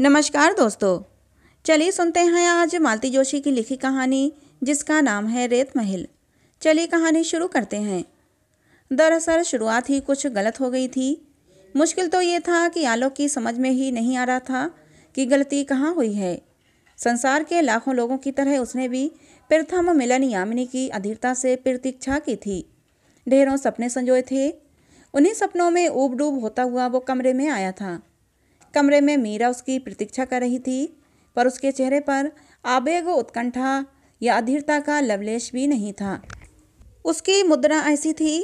नमस्कार दोस्तों, चलिए सुनते हैं आज मालती जोशी की लिखी कहानी जिसका नाम है रेत महल। चलिए कहानी शुरू करते हैं। दरअसल शुरुआत ही कुछ गलत हो गई थी। मुश्किल तो ये था कि आलोक की समझ में ही नहीं आ रहा था कि गलती कहाँ हुई है। संसार के लाखों लोगों की तरह उसने भी प्रथम मिलन यामिनी की अधीरता से प्रतीक्षा की थी। ढेरों सपने संजोए थे। उन्हीं सपनों में ऊब डूब होता हुआ वो कमरे में आया था। कमरे में मीरा उसकी प्रतीक्षा कर रही थी, पर उसके चेहरे पर आवेग, उत्कंठा या अधीरता का लवलेश भी नहीं था। उसकी मुद्रा ऐसी थी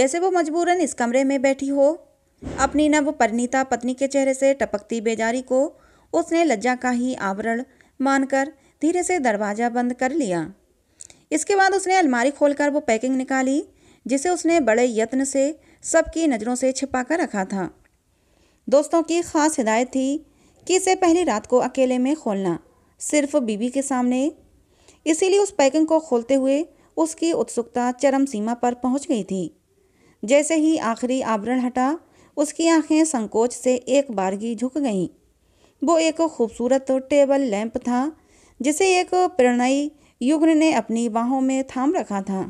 जैसे वो मजबूरन इस कमरे में बैठी हो। अपनी नव परिणीता पत्नी के चेहरे से टपकती बेजारी को उसने लज्जा का ही आवरण मानकर धीरे से दरवाज़ा बंद कर लिया। इसके बाद उसने अलमारी खोलकर वो पैकिंग निकाली जिसे उसने बड़े यत्न से सबकी नज़रों से छिपा कर रखा था। दोस्तों की ख़ास हिदायत थी कि इसे पहली रात को अकेले में खोलना, सिर्फ बीबी के सामने। इसीलिए उस पैकिंग को खोलते हुए उसकी उत्सुकता चरम सीमा पर पहुंच गई थी। जैसे ही आखिरी आवरण हटा, उसकी आंखें संकोच से एक बारगी झुक गईं। वो एक खूबसूरत टेबल लैंप था जिसे एक प्रणयी युग्न ने अपनी बाहों में थाम रखा था।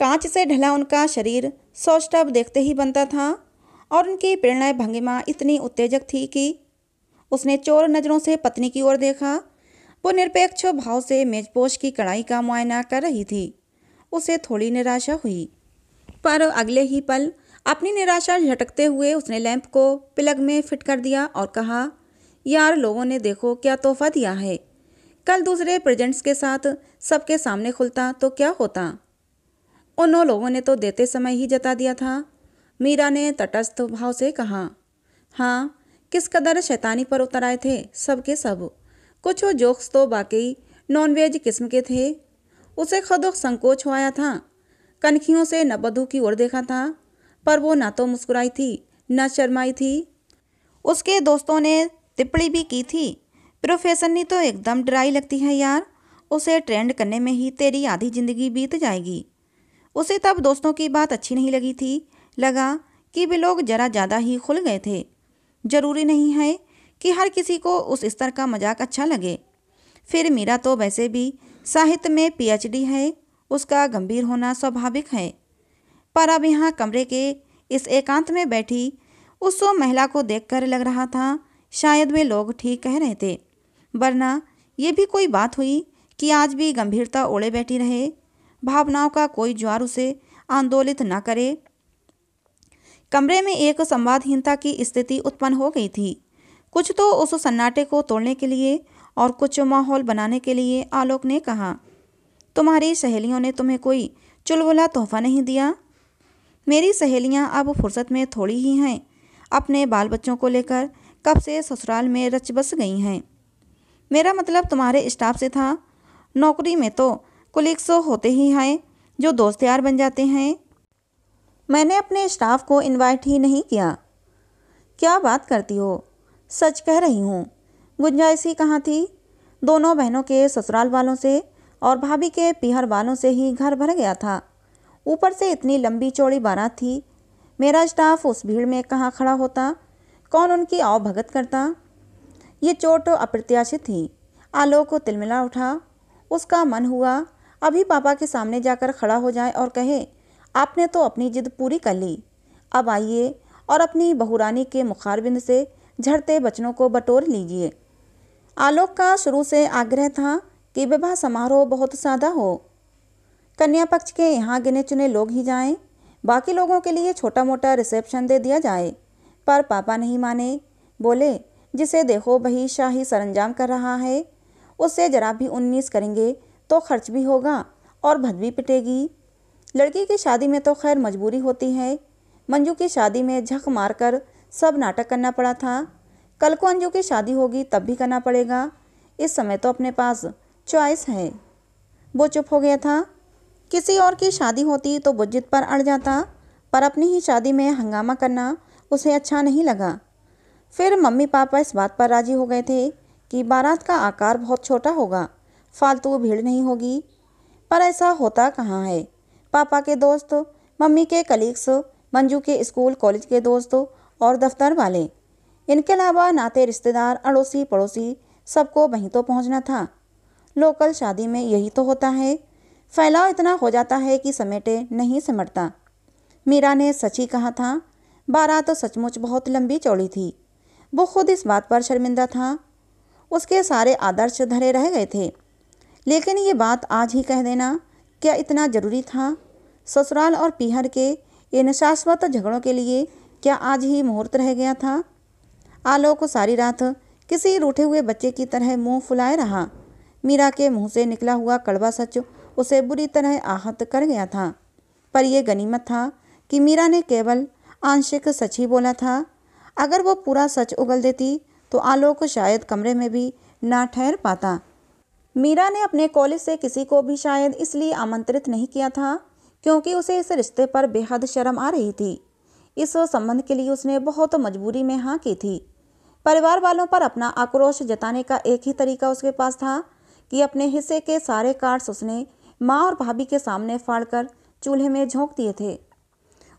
कांच से ढला उनका शरीर सौष्ठव देखते ही बनता था और उनकी प्रेरणा भंगिमा इतनी उत्तेजक थी कि उसने चोर नज़रों से पत्नी की ओर देखा। वो निरपेक्ष भाव से मेजपोश की कढ़ाई का मुआयना कर रही थी। उसे थोड़ी निराशा हुई, पर अगले ही पल अपनी निराशा झटकते हुए उसने लैंप को प्लग में फिट कर दिया और कहा, यार लोगों ने देखो क्या तोहफा दिया है। कल दूसरे प्रेजेंट्स के साथ सबके सामने खुलता तो क्या होता। उन लोगों ने तो देते समय ही जता दिया था। मीरा ने तटस्थ भाव से कहा। हाँ, किस कदर शैतानी पर उतर आए थे सब के सब। कुछ जोक्स तो बाकी नॉनवेज किस्म के थे। उसे खुद संकोच हो आया था। कनखियों से नबधू की ओर देखा था, पर वो ना तो मुस्कुराई थी ना शर्माई थी। उसके दोस्तों ने टिप्पणी भी की थी, प्रोफेसर ने तो एकदम डराई लगती है यार, उसे ट्रेंड करने में ही तेरी आधी जिंदगी बीत जाएगी। उसे तब दोस्तों की बात अच्छी नहीं लगी थी। लगा कि वे लोग जरा ज़्यादा ही खुल गए थे। ज़रूरी नहीं है कि हर किसी को उस स्तर का मजाक अच्छा लगे। फिर मीरा तो वैसे भी साहित्य में पीएचडी है, उसका गंभीर होना स्वाभाविक है। पर अब यहाँ कमरे के इस एकांत में बैठी उस महिला को देखकर लग रहा था शायद वे लोग ठीक कह रहे थे, वरना ये भी कोई बात हुई कि आज भी गंभीरता ओढ़े बैठी रहे, भावनाओं का कोई ज्वार उसे आंदोलित ना करे। कमरे में एक संवादहीनता की स्थिति उत्पन्न हो गई थी। कुछ तो उस सन्नाटे को तोड़ने के लिए और कुछ माहौल बनाने के लिए आलोक ने कहा, तुम्हारी सहेलियों ने तुम्हें कोई चुलबुला तोहफा नहीं दिया। मेरी सहेलियां अब फुर्सत में थोड़ी ही हैं, अपने बाल बच्चों को लेकर कब से ससुराल में रच बस गई हैं। मेरा मतलब तुम्हारे स्टाफ से था। नौकरी में तो कुलीग्स होते ही हैं जो दोस्त यार बन जाते हैं। मैंने अपने स्टाफ को इनवाइट ही नहीं किया। क्या बात करती हो, सच कह रही हूँ। गुंजाइश ही कहाँ थी। दोनों बहनों के ससुराल वालों से और भाभी के पीहर वालों से ही घर भर गया था। ऊपर से इतनी लंबी चौड़ी बारात थी। मेरा स्टाफ उस भीड़ में कहाँ खड़ा होता, कौन उनकी आवभगत करता। ये चोट अप्रत्याशित थी। आलोक को तिलमिला उठा। उसका मन हुआ अभी पापा के सामने जाकर खड़ा हो जाए और कहे, आपने तो अपनी जिद पूरी कर ली, अब आइए और अपनी बहुरानी के मुखारबिंद से झड़ते बचनों को बटोर लीजिए। आलोक का शुरू से आग्रह था कि विवाह समारोह बहुत सादा हो। कन्या पक्ष के यहाँ गिने चुने लोग ही जाएं, बाकी लोगों के लिए छोटा मोटा रिसेप्शन दे दिया जाए। पर पापा नहीं माने। बोले, जिसे देखो वही शाही सरंजाम कर रहा है। उससे जरा भी 19 करेंगे तो खर्च भी होगा और भद भी पिटेगी। लड़की की शादी में तो खैर मजबूरी होती है। मंजू की शादी में झक मारकर सब नाटक करना पड़ा था। कल को अंजू की शादी होगी तब भी करना पड़ेगा। इस समय तो अपने पास चॉइस है। वो चुप हो गया था। किसी और की शादी होती तो वो जिद पर अड़ जाता, पर अपनी ही शादी में हंगामा करना उसे अच्छा नहीं लगा। फिर मम्मी पापा इस बात पर राजी हो गए थे कि बारात का आकार बहुत छोटा होगा, फालतू भीड़ नहीं होगी। पर ऐसा होता कहाँ है। पापा के दोस्त, मम्मी के कलीग्स, मंजू के स्कूल कॉलेज के दोस्त और दफ्तर वाले, इनके अलावा नाते रिश्तेदार, अड़ोसी पड़ोसी सबको वहीं तो पहुंचना था। लोकल शादी में यही तो होता है, फैलाव इतना हो जाता है कि समेटे नहीं सिमटता। मीरा ने सच ही कहा था, बारात तो सचमुच बहुत लंबी चौड़ी थी। वो खुद इस बात पर शर्मिंदा था, उसके सारे आदर्श धरे रह गए थे। लेकिन ये बात आज ही कह देना क्या इतना ज़रूरी था? ससुराल और पीहर के इन शाश्वत झगड़ों के लिए क्या आज ही मुहूर्त रह गया था? आलोक को सारी रात किसी रूठे हुए बच्चे की तरह मुंह फुलाए रहा। मीरा के मुंह से निकला हुआ कड़वा सच उसे बुरी तरह आहत कर गया था। पर यह गनीमत था कि मीरा ने केवल आंशिक सच ही बोला था। अगर वो पूरा सच उगल देती तो आलोक शायद कमरे में भी ना ठहर पाता। मीरा ने अपने कॉलेज से किसी को भी शायद इसलिए आमंत्रित नहीं किया था क्योंकि उसे इस रिश्ते पर बेहद शर्म आ रही थी। इस संबंध के लिए उसने बहुत मजबूरी में हाँ की थी। परिवार वालों पर अपना आक्रोश जताने का एक ही तरीका उसके पास था कि अपने हिस्से के सारे कार्ड्स उसने माँ और भाभी के सामने फाड़कर चूल्हे में झोंक दिए थे।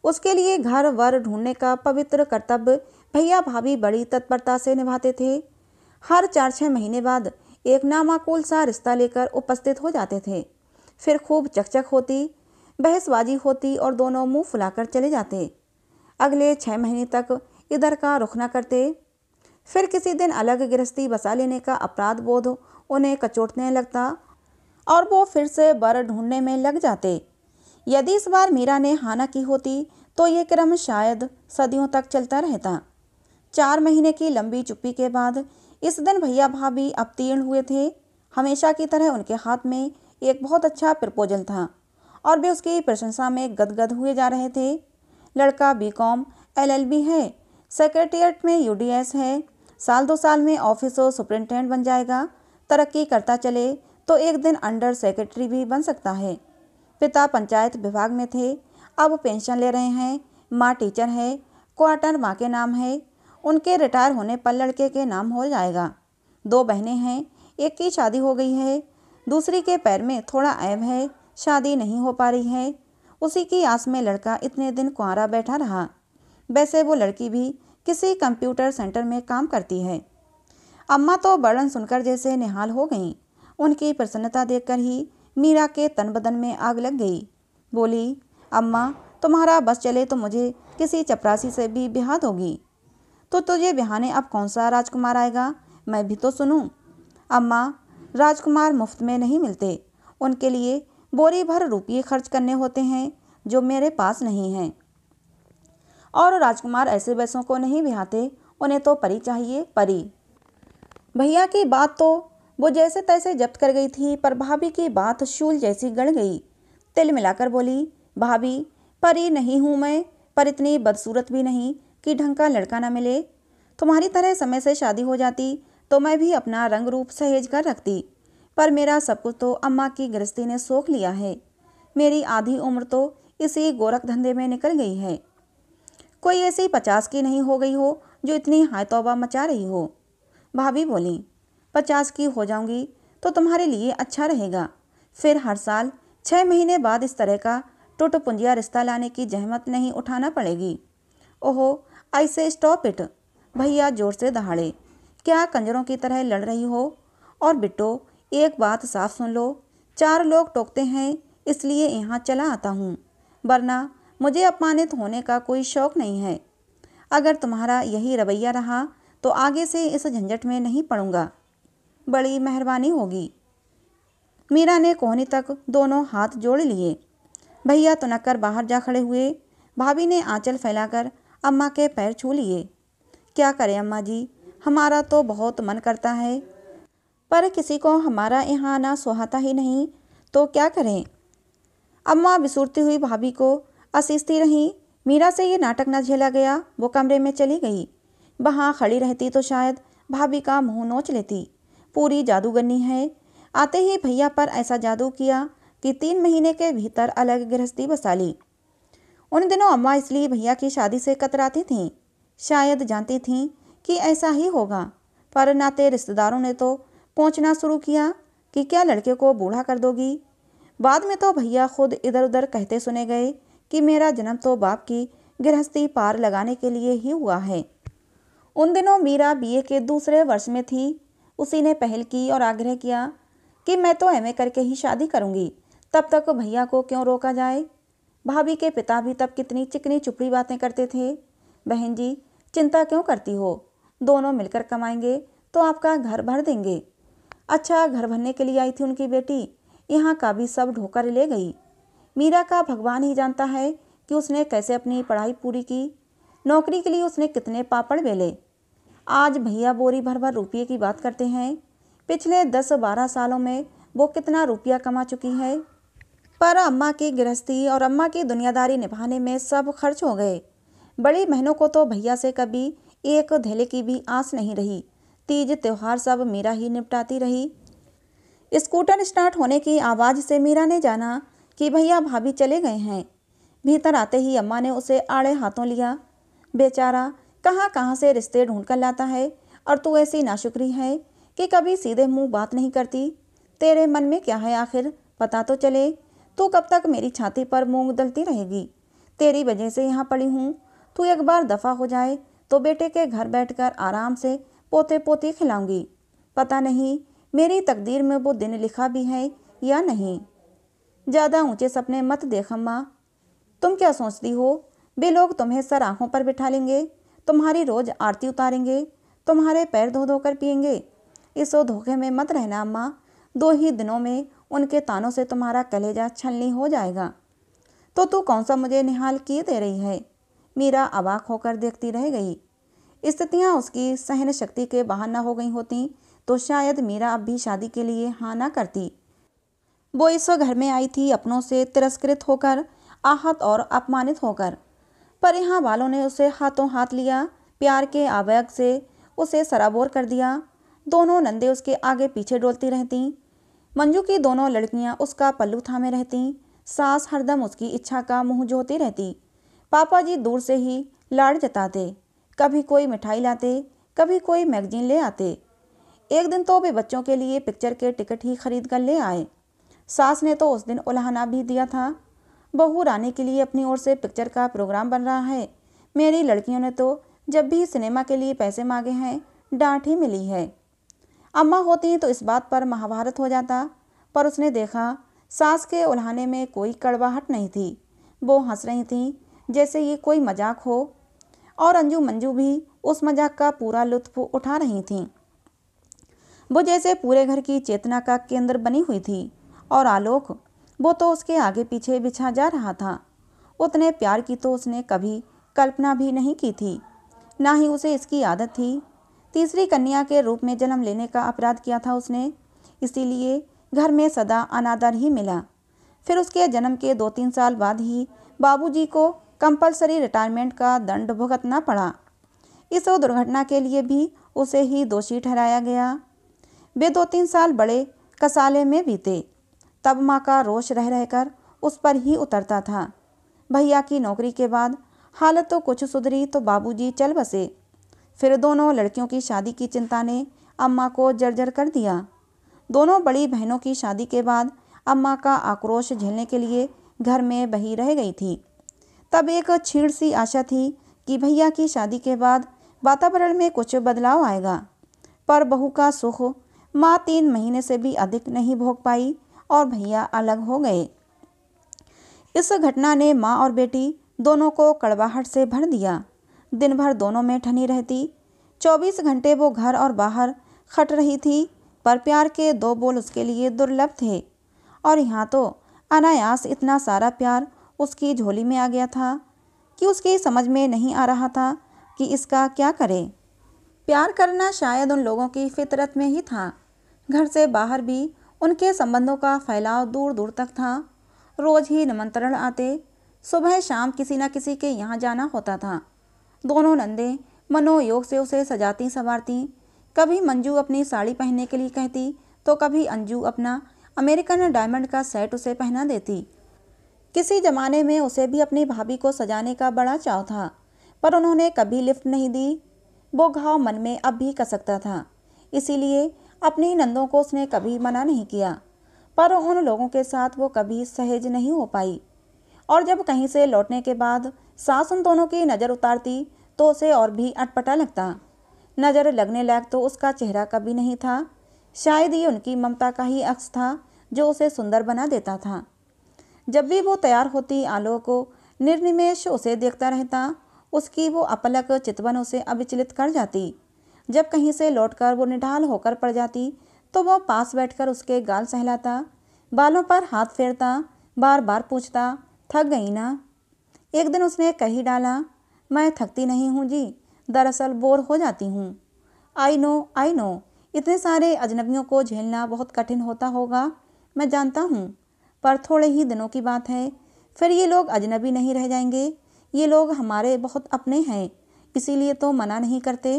उसके लिए घर वर ढूंढने का पवित्र कर्तव्य भैया भाभी बड़ी तत्परता से निभाते थे। हर 4-6 महीने बाद एक नामाकूल सा रिश्ता लेकर उपस्थित हो जाते थे। फिर खूब चकचक होती, बहसबाजी होती और दोनों मुंह फुलाकर चले जाते। अगले 6 महीने तक इधर का रुख न करते। फिर किसी दिन अलग गृहस्थी बसा लेने का अपराध बोध उन्हें कचोटने लगता और वो फिर से वर ढूंढने में लग जाते। यदि इस बार मीरा ने हाना की होती तो ये क्रम शायद सदियों तक चलता रहता। 4 महीने की लंबी चुप्पी के बाद इस दिन भैया भाभी अवतीर्ण हुए थे। हमेशा की तरह उनके हाथ में एक बहुत अच्छा प्रपोजल था और वे उसकी प्रशंसा में गदगद हुए जा रहे थे। लड़का BCom LLB है, सेक्रेटेरिएट में UDS है, साल 2 साल में ऑफिस सुपरिटेंडेंट बन जाएगा, तरक्की करता चले तो एक दिन अंडर सेक्रेटरी भी बन सकता है। पिता पंचायत विभाग में थे, अब पेंशन ले रहे हैं। माँ टीचर है, क्वार्टर माँ के नाम है, उनके रिटायर होने पर लड़के के नाम हो जाएगा। 2 बहनें हैं, एक की शादी हो गई है, दूसरी के पैर में थोड़ा ऐब है, शादी नहीं हो पा रही है। उसी की आस में लड़का इतने दिन कुंवारा बैठा रहा। वैसे वो लड़की भी किसी कंप्यूटर सेंटर में काम करती है। अम्मा तो बर्डन सुनकर जैसे निहाल हो गईं। उनकी प्रसन्नता देखकर ही मीरा के तन बदन में आग लग गई। बोली, अम्मा तुम्हारा बस चले तो मुझे किसी चपरासी से भी बिहाद होगी। तो तुझे बिहाने अब कौन सा राजकुमार आएगा, मैं भी तो सुनूं। अम्मा, राजकुमार मुफ्त में नहीं मिलते, उनके लिए बोरी भर रुपये खर्च करने होते हैं जो मेरे पास नहीं हैं। और राजकुमार ऐसे वैसों को नहीं बिहाते, उन्हें तो परी चाहिए, परी। भैया की बात तो वो जैसे तैसे जब्त कर गई थी, पर भाभी की बात शूल जैसी गड़ गई। तिल मिलाकर बोली, भाभी परी नहीं हूँ मैं, पर इतनी बदसूरत भी नहीं कि ढंग का लड़का ना मिले। तुम्हारी तरह समय से शादी हो जाती तो मैं भी अपना रंग रूप सहेज कर रखती, पर मेरा सब कुछ तो अम्मा की गृहस्थी ने सोख लिया है। मेरी आधी उम्र तो इसी गोरख धंधे में निकल गई है। कोई ऐसी 50 की नहीं हो गई हो जो इतनी हाय तौबा मचा रही हो। भाभी बोली, 50 की हो जाऊंगी तो तुम्हारे लिए अच्छा रहेगा। फिर हर साल 6 महीने बाद इस तरह का टुटपुंजिया रिश्ता लाने की जहमत नहीं उठाना पड़ेगी। ओहो, ऐसे स्टॉप इट। भैया जोर से दहाड़े, क्या कंजरों की तरह लड़ रही हो? और बिट्टो, एक बात साफ सुन लो, 4 लोग टोकते हैं इसलिए यहाँ चला आता हूँ, वरना मुझे अपमानित होने का कोई शौक नहीं है। अगर तुम्हारा यही रवैया रहा तो आगे से इस झंझट में नहीं पड़ूंगा, बड़ी मेहरबानी होगी। मीरा ने कोहनी तक दोनों हाथ जोड़ लिए। भैया तुनक कर बाहर जा खड़े हुए। भाभी ने आंचल फैलाकर अम्मा के पैर छू लिए। क्या करें अम्मा जी, हमारा तो बहुत मन करता है, पर किसी को हमारा यहाँ आना सुहाता ही नहीं, तो क्या करें। अम्मा बिसुरती हुई भाभी को असीसती रहीं। मीरा से ये नाटक न झेला गया, वो कमरे में चली गई। वहाँ खड़ी रहती तो शायद भाभी का मुँह नोच लेती। पूरी जादूगरनी है। आते ही भैया पर ऐसा जादू किया कि 3 महीने के भीतर अलग गृहस्थी बसा ली। उन दिनों अम्मा इसलिए भैया की शादी से कतराती थीं, शायद जानती थीं कि ऐसा ही होगा, पर नाते रिश्तेदारों ने तो पहुँचना शुरू किया कि क्या लड़के को बूढ़ा कर दोगी। बाद में तो भैया खुद इधर उधर कहते सुने गए कि मेरा जन्म तो बाप की गृहस्थी पार लगाने के लिए ही हुआ है। उन दिनों मीरा बीए के दूसरे वर्ष में थी। उसी ने पहल की और आग्रह किया कि मैं तो एमए करके ही शादी करूंगी, तब तक भैया को क्यों रोका जाए। भाभी के पिता भी तब कितनी चिकनी चुपड़ी बातें करते थे, बहन जी चिंता क्यों करती हो, दोनों मिलकर कमाएंगे तो आपका घर भर देंगे। अच्छा, घर भरने के लिए आई थी उनकी बेटी, यहाँ का भी सब ढोकर ले गई। मीरा का भगवान ही जानता है कि उसने कैसे अपनी पढ़ाई पूरी की, नौकरी के लिए उसने कितने पापड़ बेले। आज भैया बोरी भर भर रुपये की बात करते हैं, पिछले 10-12 सालों में वो कितना रुपया कमा चुकी है। पर अम्मा की गृहस्थी और अम्मा की दुनियादारी निभाने में सब खर्च हो गए। बड़ी बहनों को तो भैया से कभी एक धेले की भी आस नहीं रही, तीज त्योहार सब मीरा ही निपटाती रही। स्कूटर स्टार्ट होने की आवाज़ से मीरा ने जाना कि भैया भाभी चले गए हैं। भीतर आते ही अम्मा ने उसे आड़े हाथों लिया। बेचारा कहाँ कहाँ से रिश्ते ढूंढ कर लाता है, और तू ऐसी नाशुक्री है कि कभी सीधे मुंह बात नहीं करती। तेरे मन में क्या है आखिर, पता तो चले। तू कब तक मेरी छाती पर मूंग दलती रहेगी, तेरी वजह से यहाँ पड़ी हूँ। तू एक बार दफ़ा हो जाए तो बेटे के घर बैठकर आराम से पोते पोती खिलाऊंगी। पता नहीं मेरी तकदीर में वो दिन लिखा भी है या नहीं। ज़्यादा ऊंचे सपने मत देख अम्मा। तुम क्या सोचती हो, वे लोग तुम्हें सर आँखों पर बिठा लेंगे, तुम्हारी रोज़ आरती उतारेंगे, तुम्हारे पैर धो धो कर पिएंगे। इस धोखे में मत रहना अम्मा, 2 ही दिनों में उनके तानों से तुम्हारा कलेजा छलनी हो जाएगा। तो तू कौन सा मुझे निहाल किए दे रही है। मीरा अवाक होकर देखती रह गई। स्थितियाँ उसकी सहन शक्ति के बाहर न हो गई होती तो शायद मीरा अब भी शादी के लिए हाँ ना करती। वो इस घर में आई थी अपनों से तिरस्कृत होकर, आहत और अपमानित होकर, पर यहाँ वालों ने उसे हाथों हाथ लिया, प्यार के आवेग से उसे सराबोर कर दिया। दोनों नंदे उसके आगे पीछे डोलती रहतीं। मंजू की दोनों लड़कियाँ उसका पल्लू थामे रहतीं। सास हरदम उसकी इच्छा का मुँह जोती रहती। पापा जी दूर से ही लाड़ जताते, कभी कोई मिठाई लाते, कभी कोई मैगजीन ले आते। एक दिन तो वे बच्चों के लिए पिक्चर के टिकट ही खरीद कर ले आए। सास ने तो उस दिन उलाहना भी दिया था, बहू रानी के लिए अपनी ओर से पिक्चर का प्रोग्राम बन रहा है। मेरी लड़कियों ने तो जब भी सिनेमा के लिए पैसे मांगे हैं डांट ही मिली है। अम्मा होती तो इस बात पर महाभारत हो जाता, पर उसने देखा सास के उलाहने में कोई कड़वाहट नहीं थी। वो हंस रही थी जैसे ये कोई मजाक हो, और अंजू मंजू भी उस मजाक का पूरा लुत्फ उठा रही थीं। वो जैसे पूरे घर की चेतना का केंद्र बनी हुई थी। और आलोक, वो तो उसके आगे पीछे बिछा जा रहा था। उतने प्यार की तो उसने कभी कल्पना भी नहीं की थी, ना ही उसे इसकी आदत थी। तीसरी कन्या के रूप में जन्म लेने का अपराध किया था उसने, इसीलिए घर में सदा अनादर ही मिला। फिर उसके जन्म के 2-3 साल बाद ही बाबूजी को कंपलसरी रिटायरमेंट का दंड भुगतना पड़ा। इस दुर्घटना के लिए भी उसे ही दोषी ठहराया गया। वे 2-3 साल बड़े कसाले में बीते, तब माँ का रोष रह रहकर उस पर ही उतरता था। भैया की नौकरी के बाद हालत तो कुछ सुधरी तो बाबूजी चल बसे। फिर दोनों लड़कियों की शादी की चिंता ने अम्मा को जर्जर कर दिया। दोनों बड़ी बहनों की शादी के बाद अम्मा का आक्रोश झेलने के लिए घर में बही रह गई थी। तब एक छीड़ सी आशा थी कि भैया की शादी के बाद वातावरण में कुछ बदलाव आएगा, पर बहू का सुख माँ 3 महीने से भी अधिक नहीं भोग पाई और भैया अलग हो गए। इस घटना ने माँ और बेटी दोनों को कड़वाहट से भर दिया। दिन भर दोनों में ठनी रहती, 24 घंटे वो घर और बाहर खट रही थी, पर प्यार के 2 बोल उसके लिए दुर्लभ थे। और यहाँ तो अनायास इतना सारा प्यार उसकी झोली में आ गया था कि उसकी समझ में नहीं आ रहा था कि इसका क्या करे। प्यार करना शायद उन लोगों की फितरत में ही था। घर से बाहर भी उनके संबंधों का फैलाव दूर दूर तक था। रोज़ ही निमंत्रण आते, सुबह शाम किसी न किसी के यहाँ जाना होता था। दोनों नंदे मनोयोग से उसे सजाती संवारती, कभी मंजू अपनी साड़ी पहनने के लिए कहती तो कभी अंजू अपना अमेरिकन डायमंड का सेट उसे पहना देती। किसी ज़माने में उसे भी अपनी भाभी को सजाने का बड़ा चाव था, पर उन्होंने कभी लिफ्ट नहीं दी। वो घाव मन में अब भी कसकता था, इसीलिए अपनी नंदों को उसने कभी मना नहीं किया, पर उन लोगों के साथ वो कभी सहज नहीं हो पाई। और जब कहीं से लौटने के बाद सास उन दोनों की नज़र उतारती तो उसे और भी अटपटा लगता। नज़र लगने लायक तो उसका चेहरा कभी नहीं था। शायद ये उनकी ममता का ही अक्स था जो उसे सुंदर बना देता था। जब भी वो तैयार होती, आलोक को निर्निमेष उसे देखता रहता। उसकी वो अपलक चितवन उसे अविचलित कर जाती। जब कहीं से लौटकर वो निढाल होकर पड़ जाती तो वो पास बैठकर उसके गाल सहलाता, बालों पर हाथ फेरता, बार बार पूछता, थक गई ना? एक दिन उसने कही डाला, मैं थकती नहीं हूँ जी, दरअसल बोर हो जाती हूँ। आई नो, इतने सारे अजनबियों को झेलना बहुत कठिन होता होगा, मैं जानता हूँ, पर थोड़े ही दिनों की बात है, फिर ये लोग अजनबी नहीं रह जाएंगे। ये लोग हमारे बहुत अपने हैं, इसीलिए तो मना नहीं करते।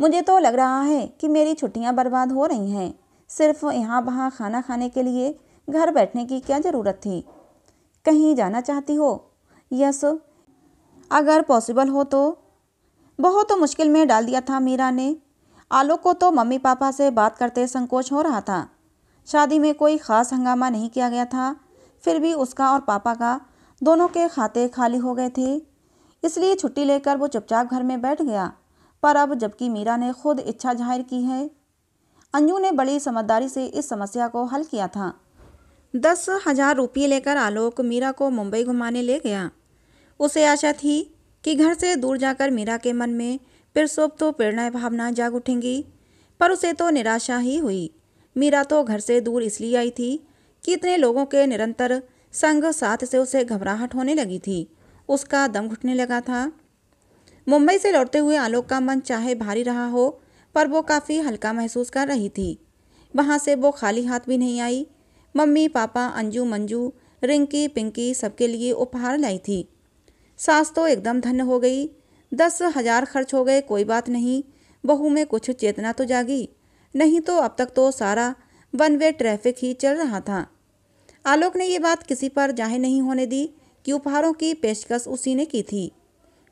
मुझे तो लग रहा है कि मेरी छुट्टियां बर्बाद हो रही हैं, सिर्फ यहाँ वहाँ खाना खाने के लिए घर बैठने की क्या ज़रूरत थी। कहीं जाना चाहती हो? यस, अगर पॉसिबल हो तो। बहुत मुश्किल में डाल दिया था मीरा ने। आलोक को तो मम्मी पापा से बात करते संकोच हो रहा था। शादी में कोई ख़ास हंगामा नहीं किया गया था, फिर भी उसका और पापा का दोनों के खाते खाली हो गए थे, इसलिए छुट्टी लेकर वो चुपचाप घर में बैठ गया। पर अब जबकि मीरा ने खुद इच्छा जाहिर की है। अंजू ने बड़ी समझदारी से इस समस्या को हल किया था। 10,000 रुपये लेकर आलोक मीरा को मुंबई घुमाने ले गया। उसे आशा थी कि घर से दूर जाकर मीरा के मन में प्रसोप तो प्रेरणा भावना जाग उठेंगी, पर उसे तो निराशा ही हुई। मीरा तो घर से दूर इसलिए आई थी कि इतने लोगों के निरंतर संग साथ से उसे घबराहट होने लगी थी, उसका दम घुटने लगा था। मुंबई से लौटते हुए आलोक का मन चाहे भारी रहा हो, पर वो काफ़ी हल्का महसूस कर रही थी। वहाँ से वो खाली हाथ भी नहीं आई। मम्मी पापा अंजू मंजू रिंकी पिंकी सबके लिए उपहार लाई थी। सास तो एकदम धन्य हो गई। 10,000 खर्च हो गए, कोई बात नहीं, बहू में कुछ चेतना तो जागी, नहीं तो अब तक तो सारा वन वे ट्रैफिक ही चल रहा था। आलोक ने ये बात किसी पर जाहिर नहीं होने दी कि उपहारों की पेशकश उसी ने की थी।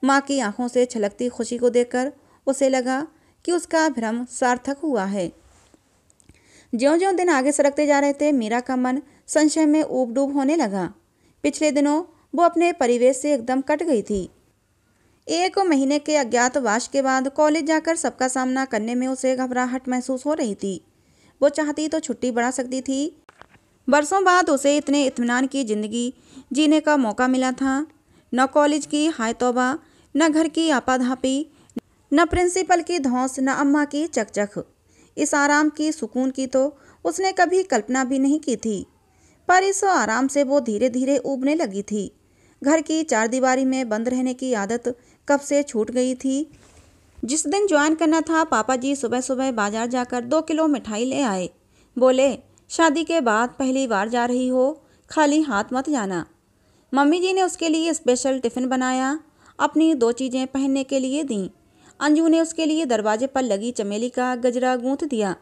माँ की आंखों से छलकती खुशी को देखकर उसे लगा कि उसका भ्रम सार्थक हुआ है। ज्यों-ज्यों दिन आगे सरकते जा रहे थे, मीरा का मन संशय में ऊब डूब होने लगा। पिछले दिनों वो अपने परिवेश से एकदम कट गई थी। 1 महीने के अज्ञातवास के बाद कॉलेज जाकर सबका सामना करने में उसे घबराहट महसूस हो रही थी। वो चाहती तो छुट्टी बढ़ा सकती थी। बरसों बाद उसे इतने इत्मीनान की ज़िंदगी जीने का मौका मिला था। न कॉलेज की हाय तौबा, न घर की आपाधापी, न प्रिंसिपल की धौंस, न अम्मा की चकचक। इस आराम की सुकून की तो उसने कभी कल्पना भी नहीं की थी। पर इस आराम से वो धीरे धीरे ऊबने लगी थी। घर की चारदीवारी में बंद रहने की आदत कब से छूट गई थी। जिस दिन ज्वाइन करना था, पापा जी सुबह सुबह बाजार जाकर 2 किलो मिठाई ले आए। बोले, शादी के बाद पहली बार जा रही हो, खाली हाथ मत जाना। मम्मी जी ने उसके लिए स्पेशल टिफ़िन बनाया, अपनी 2 चीज़ें पहनने के लिए दीं। अंजू ने उसके लिए दरवाजे पर लगी चमेली का गजरा गूंथ दिया।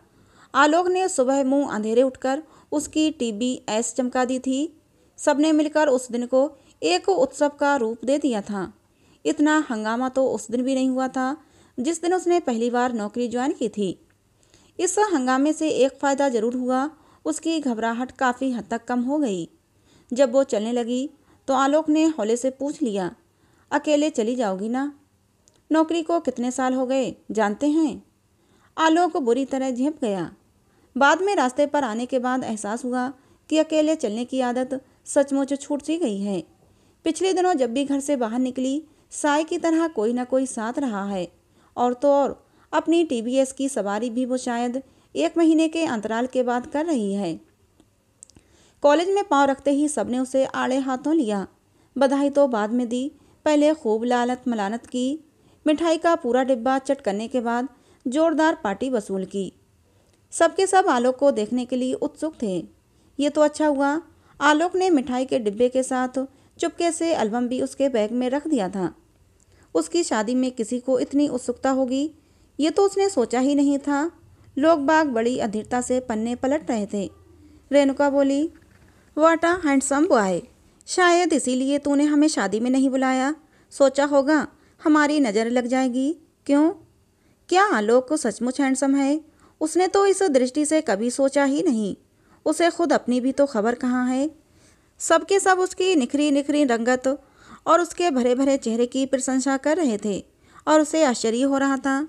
आलोक ने सुबह मुंह अंधेरे उठकर उसकी TBS चमका दी थी। सबने मिलकर उस दिन को एक उत्सव का रूप दे दिया था। इतना हंगामा तो उस दिन भी नहीं हुआ था जिस दिन उसने पहली बार नौकरी ज्वाइन की थी। इस हंगामे से एक फ़ायदा ज़रूर हुआ, उसकी घबराहट काफ़ी हद तक कम हो गई। जब वो चलने लगी तो आलोक ने हौले से पूछ लिया, अकेले चली जाओगी ना? नौकरी को कितने साल हो गए जानते हैं? आलोक बुरी तरह झेप गया। बाद में रास्ते पर आने के बाद एहसास हुआ कि अकेले चलने की आदत सचमुच छूट सी गई है। पिछले दिनों जब भी घर से बाहर निकली, साय की तरह कोई ना कोई साथ रहा है। और तो और अपनी TBS की सवारी भी वो शायद 1 महीने के अंतराल के बाद कर रही है। कॉलेज में पाँव रखते ही सबने उसे आड़े हाथों लिया। बधाई तो बाद में दी, पहले खूब लालत मलानत की। मिठाई का पूरा डिब्बा चट करने के बाद जोरदार पार्टी वसूल की। सबके सब आलोक को देखने के लिए उत्सुक थे। ये तो अच्छा हुआ, आलोक ने मिठाई के डिब्बे के साथ चुपके से एल्बम भी उसके बैग में रख दिया था। उसकी शादी में किसी को इतनी उत्सुकता होगी, ये तो उसने सोचा ही नहीं था। लोग बाग बड़ी अधीरता से पन्ने पलट रहे थे। रेणुका बोली, व्हाट अ हैंडसम बॉय, शायद इसीलिए तूने हमें शादी में नहीं बुलाया, सोचा होगा हमारी नज़र लग जाएगी। क्यों? क्या आलोक को सचमुच हैंडसम है? उसने तो इस दृष्टि से कभी सोचा ही नहीं। उसे खुद अपनी भी तो खबर कहाँ है। सबके सब उसकी निखरी निखरी रंगत और उसके भरे भरे चेहरे की प्रशंसा कर रहे थे। और उसे आश्चर्य हो रहा था।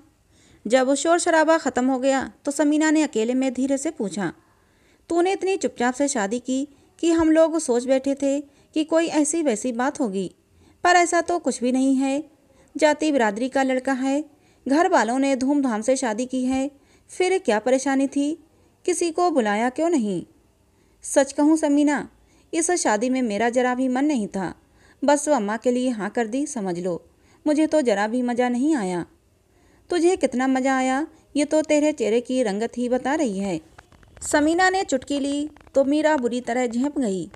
जब वो शोर शराबा ख़त्म हो गया तो समीना ने अकेले में धीरे से पूछा, तूने इतनी चुपचाप से शादी की कि हम लोग सोच बैठे थे कि कोई ऐसी वैसी बात होगी, पर ऐसा तो कुछ भी नहीं है। जाति बिरादरी का लड़का है, घर वालों ने धूमधाम से शादी की है, फिर क्या परेशानी थी? किसी को बुलाया क्यों नहीं? सच कहूँ समीना, इस शादी में मेरा जरा भी मन नहीं था। बस वो अम्मा के लिए हाँ कर दी, समझ लो। मुझे तो जरा भी मज़ा नहीं आया। तुझे कितना मज़ा आया ये तो तेरे चेहरे की रंगत ही बता रही है। समीना ने चुटकी ली तो मीरा बुरी तरह झेंप गई।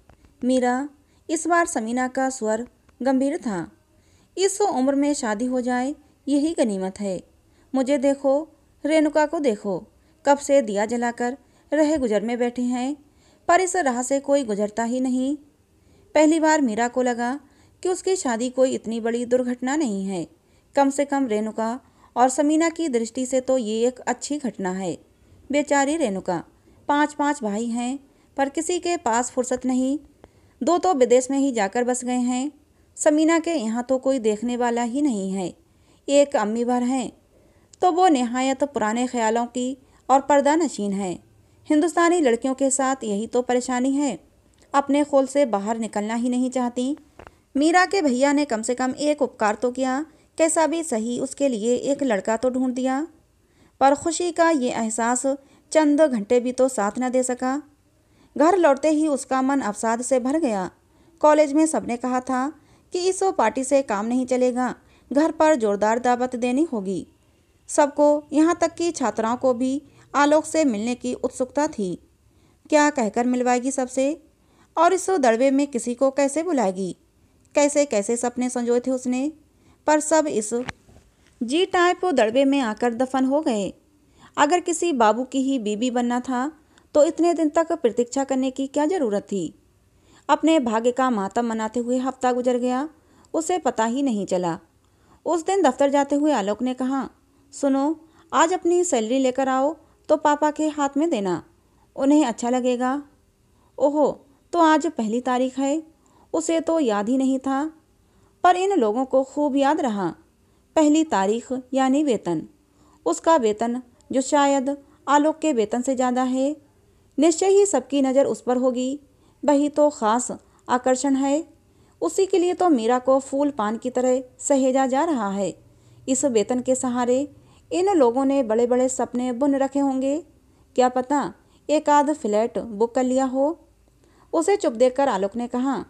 मीरा, इस बार समीना का स्वर गंभीर था। इस उम्र में शादी हो जाए यही गनीमत है। मुझे देखो, रेणुका को देखो, कब से दिया जलाकर रहे गुजर में बैठे हैं, पर इस राह से कोई गुजरता ही नहीं। पहली बार मीरा को लगा कि उसकी शादी कोई इतनी बड़ी दुर्घटना नहीं है। कम से कम रेणुका और समीना की दृष्टि से तो ये एक अच्छी घटना है। बेचारी रेणुका, 5-5 भाई हैं पर किसी के पास फुर्सत नहीं। 2 तो विदेश में ही जाकर बस गए हैं। समीना के यहाँ तो कोई देखने वाला ही नहीं है। एक अम्मी भर हैं तो वो निहायत पुराने ख्यालों की और पर्दा नशीन है। हिंदुस्तानी लड़कियों के साथ यही तो परेशानी है, अपने खोल से बाहर निकलना ही नहीं चाहती। मीरा के भैया ने कम से कम एक उपकार तो किया, कैसा भी सही उसके लिए एक लड़का तो ढूंढ दिया, पर खुशी का ये एहसास चंद घंटे भी तो साथ न दे सका। घर लौटते ही उसका मन अवसाद से भर गया। कॉलेज में सबने कहा था कि इस पार्टी से काम नहीं चलेगा, घर पर जोरदार दावत देनी होगी। सबको, यहाँ तक कि छात्राओं को भी आलोक से मिलने की उत्सुकता थी। क्या कहकर मिलवाएगी सबसे, और इस दड़बे में किसी को कैसे बुलाएगी? कैसे कैसे सपने संजोए थे उसने, पर सब इस जी टाइप दड़बे में आकर दफन हो गए। अगर किसी बाबू की ही बीबी बनना था तो इतने दिन तक प्रतीक्षा करने की क्या ज़रूरत थी? अपने भाग्य का मातम मनाते हुए हफ्ता गुजर गया, उसे पता ही नहीं चला। उस दिन दफ्तर जाते हुए आलोक ने कहा, सुनो, आज अपनी सैलरी लेकर आओ तो पापा के हाथ में देना, उन्हें अच्छा लगेगा। ओहो, तो आज 1 तारीख है, उसे तो याद ही नहीं था, पर इन लोगों को खूब याद रहा। 1 तारीख यानी वेतन, उसका वेतन जो शायद आलोक के वेतन से ज़्यादा है। निश्चय ही सबकी नज़र उस पर होगी, वही तो ख़ास आकर्षण है। उसी के लिए तो मीरा को फूल पान की तरह सहेजा जा रहा है। इस वेतन के सहारे इन लोगों ने बड़े बड़े सपने बुन रखे होंगे। क्या पता एक आध फ्लैट बुक कर लिया हो। उसे चुप देखकर आलोक ने कहा,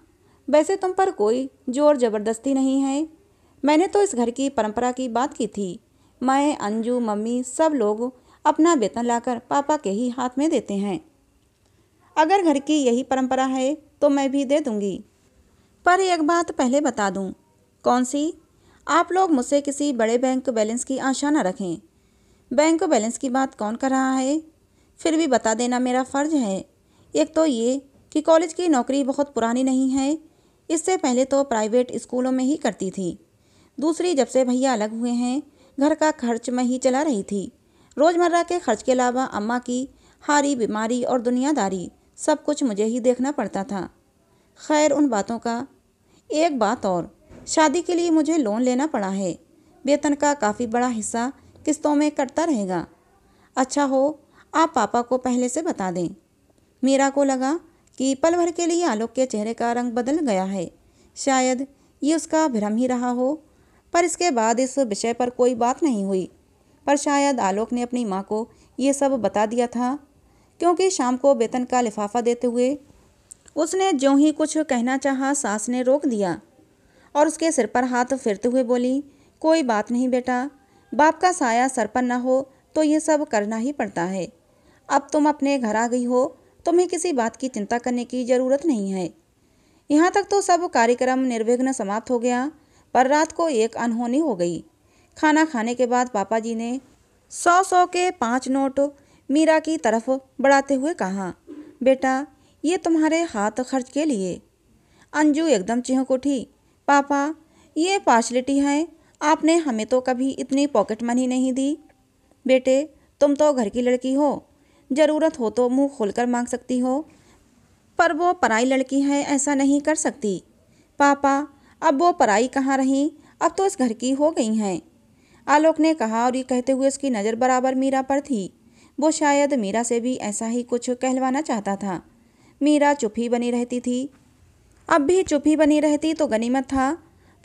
वैसे तुम पर कोई जोर ज़बरदस्ती नहीं है। मैंने तो इस घर की परंपरा की बात की थी। मैं, अंजू, मम्मी सब लोग अपना वेतन लाकर पापा के ही हाथ में देते हैं। अगर घर की यही परंपरा है तो मैं भी दे दूंगी। पर एक बात पहले बता दूं। कौन सी? आप लोग मुझसे किसी बड़े बैंक बैलेंस की आशा न रखें। बैंक बैलेंस की बात कौन कर रहा है? फिर भी बता देना मेरा फ़र्ज है। एक तो ये कि कॉलेज की नौकरी बहुत पुरानी नहीं है, इससे पहले तो प्राइवेट स्कूलों में ही करती थी। दूसरी, जब से भैया अलग हुए हैं घर का खर्च मैं ही चला रही थी। रोज़मर्रा के खर्च के अलावा अम्मा की हारी बीमारी और दुनियादारी सब कुछ मुझे ही देखना पड़ता था। खैर उन बातों का। एक बात और, शादी के लिए मुझे लोन लेना पड़ा है। वेतन का काफ़ी बड़ा हिस्सा किस्तों में कटता रहेगा। अच्छा हो आप पापा को पहले से बता दें। मीरा को लगा कि पल भर के लिए आलोक के चेहरे का रंग बदल गया है, शायद ये उसका भ्रम ही रहा हो। पर इसके बाद इस विषय पर कोई बात नहीं हुई। पर शायद आलोक ने अपनी माँ को ये सब बता दिया था, क्योंकि शाम को वेतन का लिफाफा देते हुए उसने ज्यों ही कुछ कहना चाहा, सास ने रोक दिया और उसके सिर पर हाथ फेरते हुए बोली, कोई बात नहीं बेटा, बाप का साया सर पर ना हो तो ये सब करना ही पड़ता है। अब तुम अपने घर आ गई हो, तुम्हें किसी बात की चिंता करने की ज़रूरत नहीं है। यहाँ तक तो सब कार्यक्रम निर्विघ्न समाप्त हो गया, पर रात को एक अनहोनी हो गई। खाना खाने के बाद पापा जी ने 100-100 के 5 नोट मीरा की तरफ बढ़ाते हुए कहा, बेटा ये तुम्हारे हाथ खर्च के लिए। अंजू एकदम चीख उठी, पापा ये पार्शलिटी है, आपने हमें तो कभी इतनी पॉकेट मनी नहीं दी। बेटे तुम तो घर की लड़की हो, ज़रूरत हो तो मुंह खोलकर मांग सकती हो, पर वो पराई लड़की है, ऐसा नहीं कर सकती। पापा अब वो पराई कहाँ रहीं, अब तो इस घर की हो गई हैं। आलोक ने कहा और ये कहते हुए उसकी नज़र बराबर मीरा पर थी। वो शायद मीरा से भी ऐसा ही कुछ कहलवाना चाहता था। मीरा चुप ही बनी रहती थी। अब भी चुप ही बनी रहती तो गनीमत था,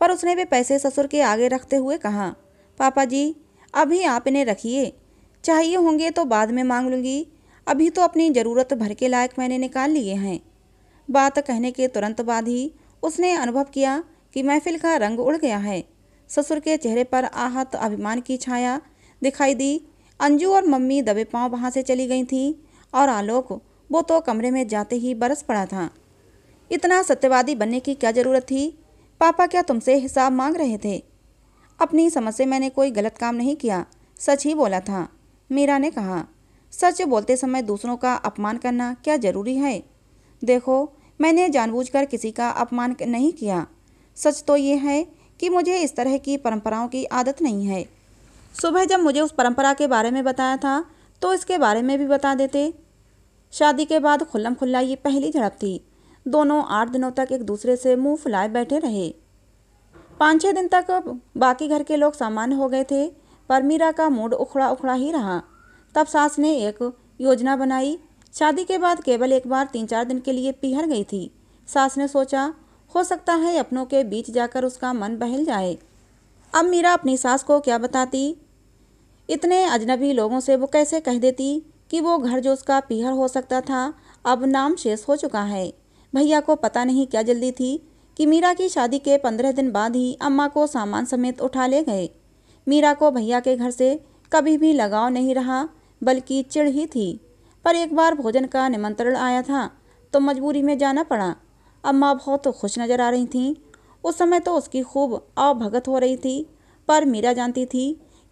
पर उसने भी पैसे ससुर के आगे रखते हुए कहा, पापा जी अभी आप इन्हें रखिए, चाहिए होंगे तो बाद में मांग लूँगी, अभी तो अपनी ज़रूरत भर के लायक मैंने निकाल लिए हैं। बात कहने के तुरंत बाद ही उसने अनुभव किया कि महफिल का रंग उड़ गया है। ससुर के चेहरे पर आहत अभिमान की छाया दिखाई दी। अंजू और मम्मी दबे पांव वहाँ से चली गई थीं और आलोक वो तो कमरे में जाते ही बरस पड़ा था। इतना सत्यवादी बनने की क्या ज़रूरत थी? पापा क्या तुमसे हिसाब मांग रहे थे? अपनी समझ से मैंने कोई गलत काम नहीं किया, सच ही बोला था, मीरा ने कहा। सच बोलते समय दूसरों का अपमान करना क्या ज़रूरी है? देखो मैंने जानबूझकर किसी का अपमान नहीं किया। सच तो ये है कि मुझे इस तरह की परंपराओं की आदत नहीं है। सुबह जब मुझे उस परंपरा के बारे में बताया था तो इसके बारे में भी बता देते। शादी के बाद खुल्लम खुल्ला ये पहली झड़प थी। दोनों 8 दिनों तक एक दूसरे से मुंह फुलाए बैठे रहे। 5-6 दिन तक बाकी घर के लोग सामान्य हो गए थे, पर मीरा का मूड उखड़ा उखड़ा ही रहा। तब सास ने एक योजना बनाई। शादी के बाद केवल एक बार 3-4 दिन के लिए पीहर गई थी। सास ने सोचा हो सकता है अपनों के बीच जाकर उसका मन बहल जाए। अब मीरा अपनी सास को क्या बताती? इतने अजनबी लोगों से वो कैसे कह देती कि वो घर जो उसका पीहर हो सकता था अब नाम शेष हो चुका है। भैया को पता नहीं क्या जल्दी थी कि मीरा की शादी के 15 दिन बाद ही अम्मा को सामान समेत उठा ले गए। मीरा को भैया के घर से कभी भी लगाव नहीं रहा, बल्कि चिढ़ ही थी। पर एक बार भोजन का निमंत्रण आया था तो मजबूरी में जाना पड़ा। अम्मा बहुत खुश नज़र आ रही थीं। उस समय तो उसकी खूब आवभगत हो रही थी, पर मीरा जानती थी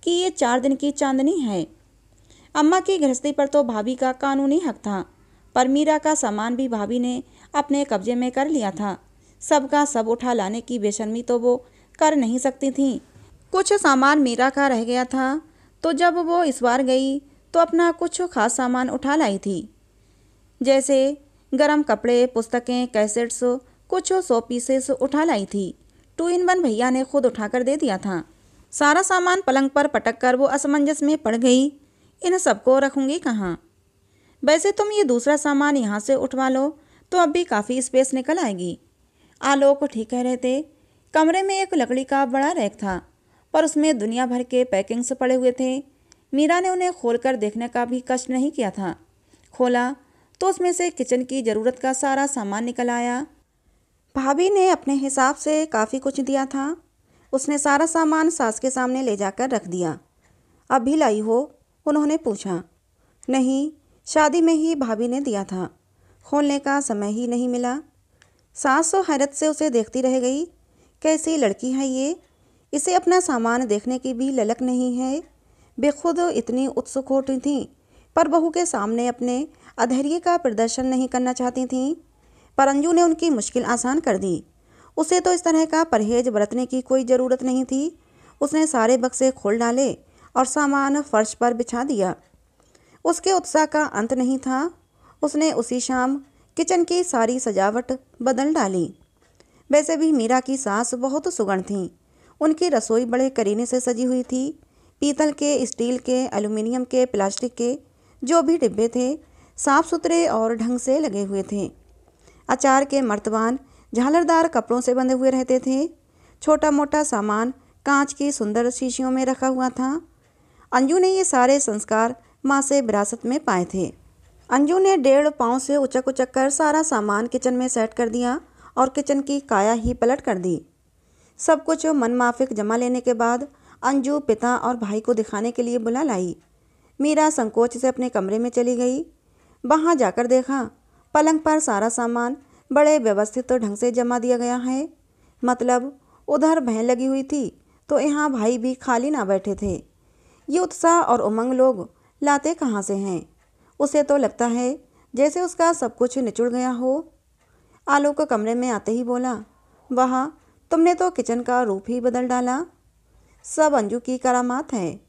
कि ये 4 दिन की चांदनी है। अम्मा की गृहस्थी पर तो भाभी का कानूनी हक था, पर मीरा का सामान भी भाभी ने अपने कब्जे में कर लिया था। सबका सब उठा लाने की बेशर्मी तो वो कर नहीं सकती थी। कुछ सामान मीरा का रह गया था, तो जब वो इस बार गई तो अपना कुछ खास सामान उठा लाई थी, जैसे गरम कपड़े, पुस्तकें, कैसेट्स, कुछ 100 पीसेस उठा लाई थी। 2-in-1 भैया ने खुद उठाकर दे दिया था। सारा सामान पलंग पर पटक कर वो असमंजस में पड़ गई, इन सबको रखूँगी कहाँ? वैसे तुम ये दूसरा सामान यहाँ से उठवा लो तो अब भी काफ़ी स्पेस निकल आएगी। आलोक ठीक कह रहे थे। कमरे में एक लकड़ी का बड़ा रैक था, पर उसमें दुनिया भर के पैकिंग्स पड़े हुए थे। मीरा ने उन्हें खोलकर देखने का भी कष्ट नहीं किया था। खोला तो उसमें से किचन की ज़रूरत का सारा सामान निकल आया। भाभी ने अपने हिसाब से काफ़ी कुछ दिया था। उसने सारा सामान सास के सामने ले जाकर रख दिया। अब भी लाई हो? उन्होंने पूछा। नहीं, शादी में ही भाभी ने दिया था, खोलने का समय ही नहीं मिला। सास हैरत से उसे देखती रह गई। कैसी लड़की है ये, इसे अपना सामान देखने की भी ललक नहीं है। बेखुद इतनी उत्सुक होती थीं, पर बहू के सामने अपने अधैर्य का प्रदर्शन नहीं करना चाहती थीं। पर अंजू ने उनकी मुश्किल आसान कर दी। उसे तो इस तरह का परहेज बरतने की कोई ज़रूरत नहीं थी। उसने सारे बक्से खोल डाले और सामान फर्श पर बिछा दिया। उसके उत्साह का अंत नहीं था। उसने उसी शाम किचन की सारी सजावट बदल डाली। वैसे भी मीरा की सास बहुत सुगंध थीं। उनकी रसोई बड़े करीने से सजी हुई थी। पीतल के, स्टील के, एल्युमिनियम के, प्लास्टिक के जो भी डिब्बे थे साफ सुथरे और ढंग से लगे हुए थे। अचार के मर्तबान झालरदार कपड़ों से बंधे हुए रहते थे। छोटा मोटा सामान कांच की सुंदर शीशियों में रखा हुआ था। अंजू ने ये सारे संस्कार माँ से विरासत में पाए थे। अंजू ने 1.5 पाँव से उचक उचक कर सारा सामान किचन में सेट कर दिया और किचन की काया ही पलट कर दी। सब कुछ मनमाफिक जमा लेने के बाद अंजू पिता और भाई को दिखाने के लिए बुला लाई। मीरा संकोच से अपने कमरे में चली गई। वहाँ जाकर देखा पलंग पर सारा सामान बड़े व्यवस्थित ढंग से जमा दिया गया है। मतलब उधर बहन लगी हुई थी तो यहाँ भाई भी खाली ना बैठे थे। ये उत्साह और उमंग लोग लाते कहाँ से हैं? उसे तो लगता है जैसे उसका सब कुछ निचुड़ गया हो। आलोक कमरे में आते ही बोला, वाह तुमने तो किचन का रूप ही बदल डाला। सब अंजू की करामात है,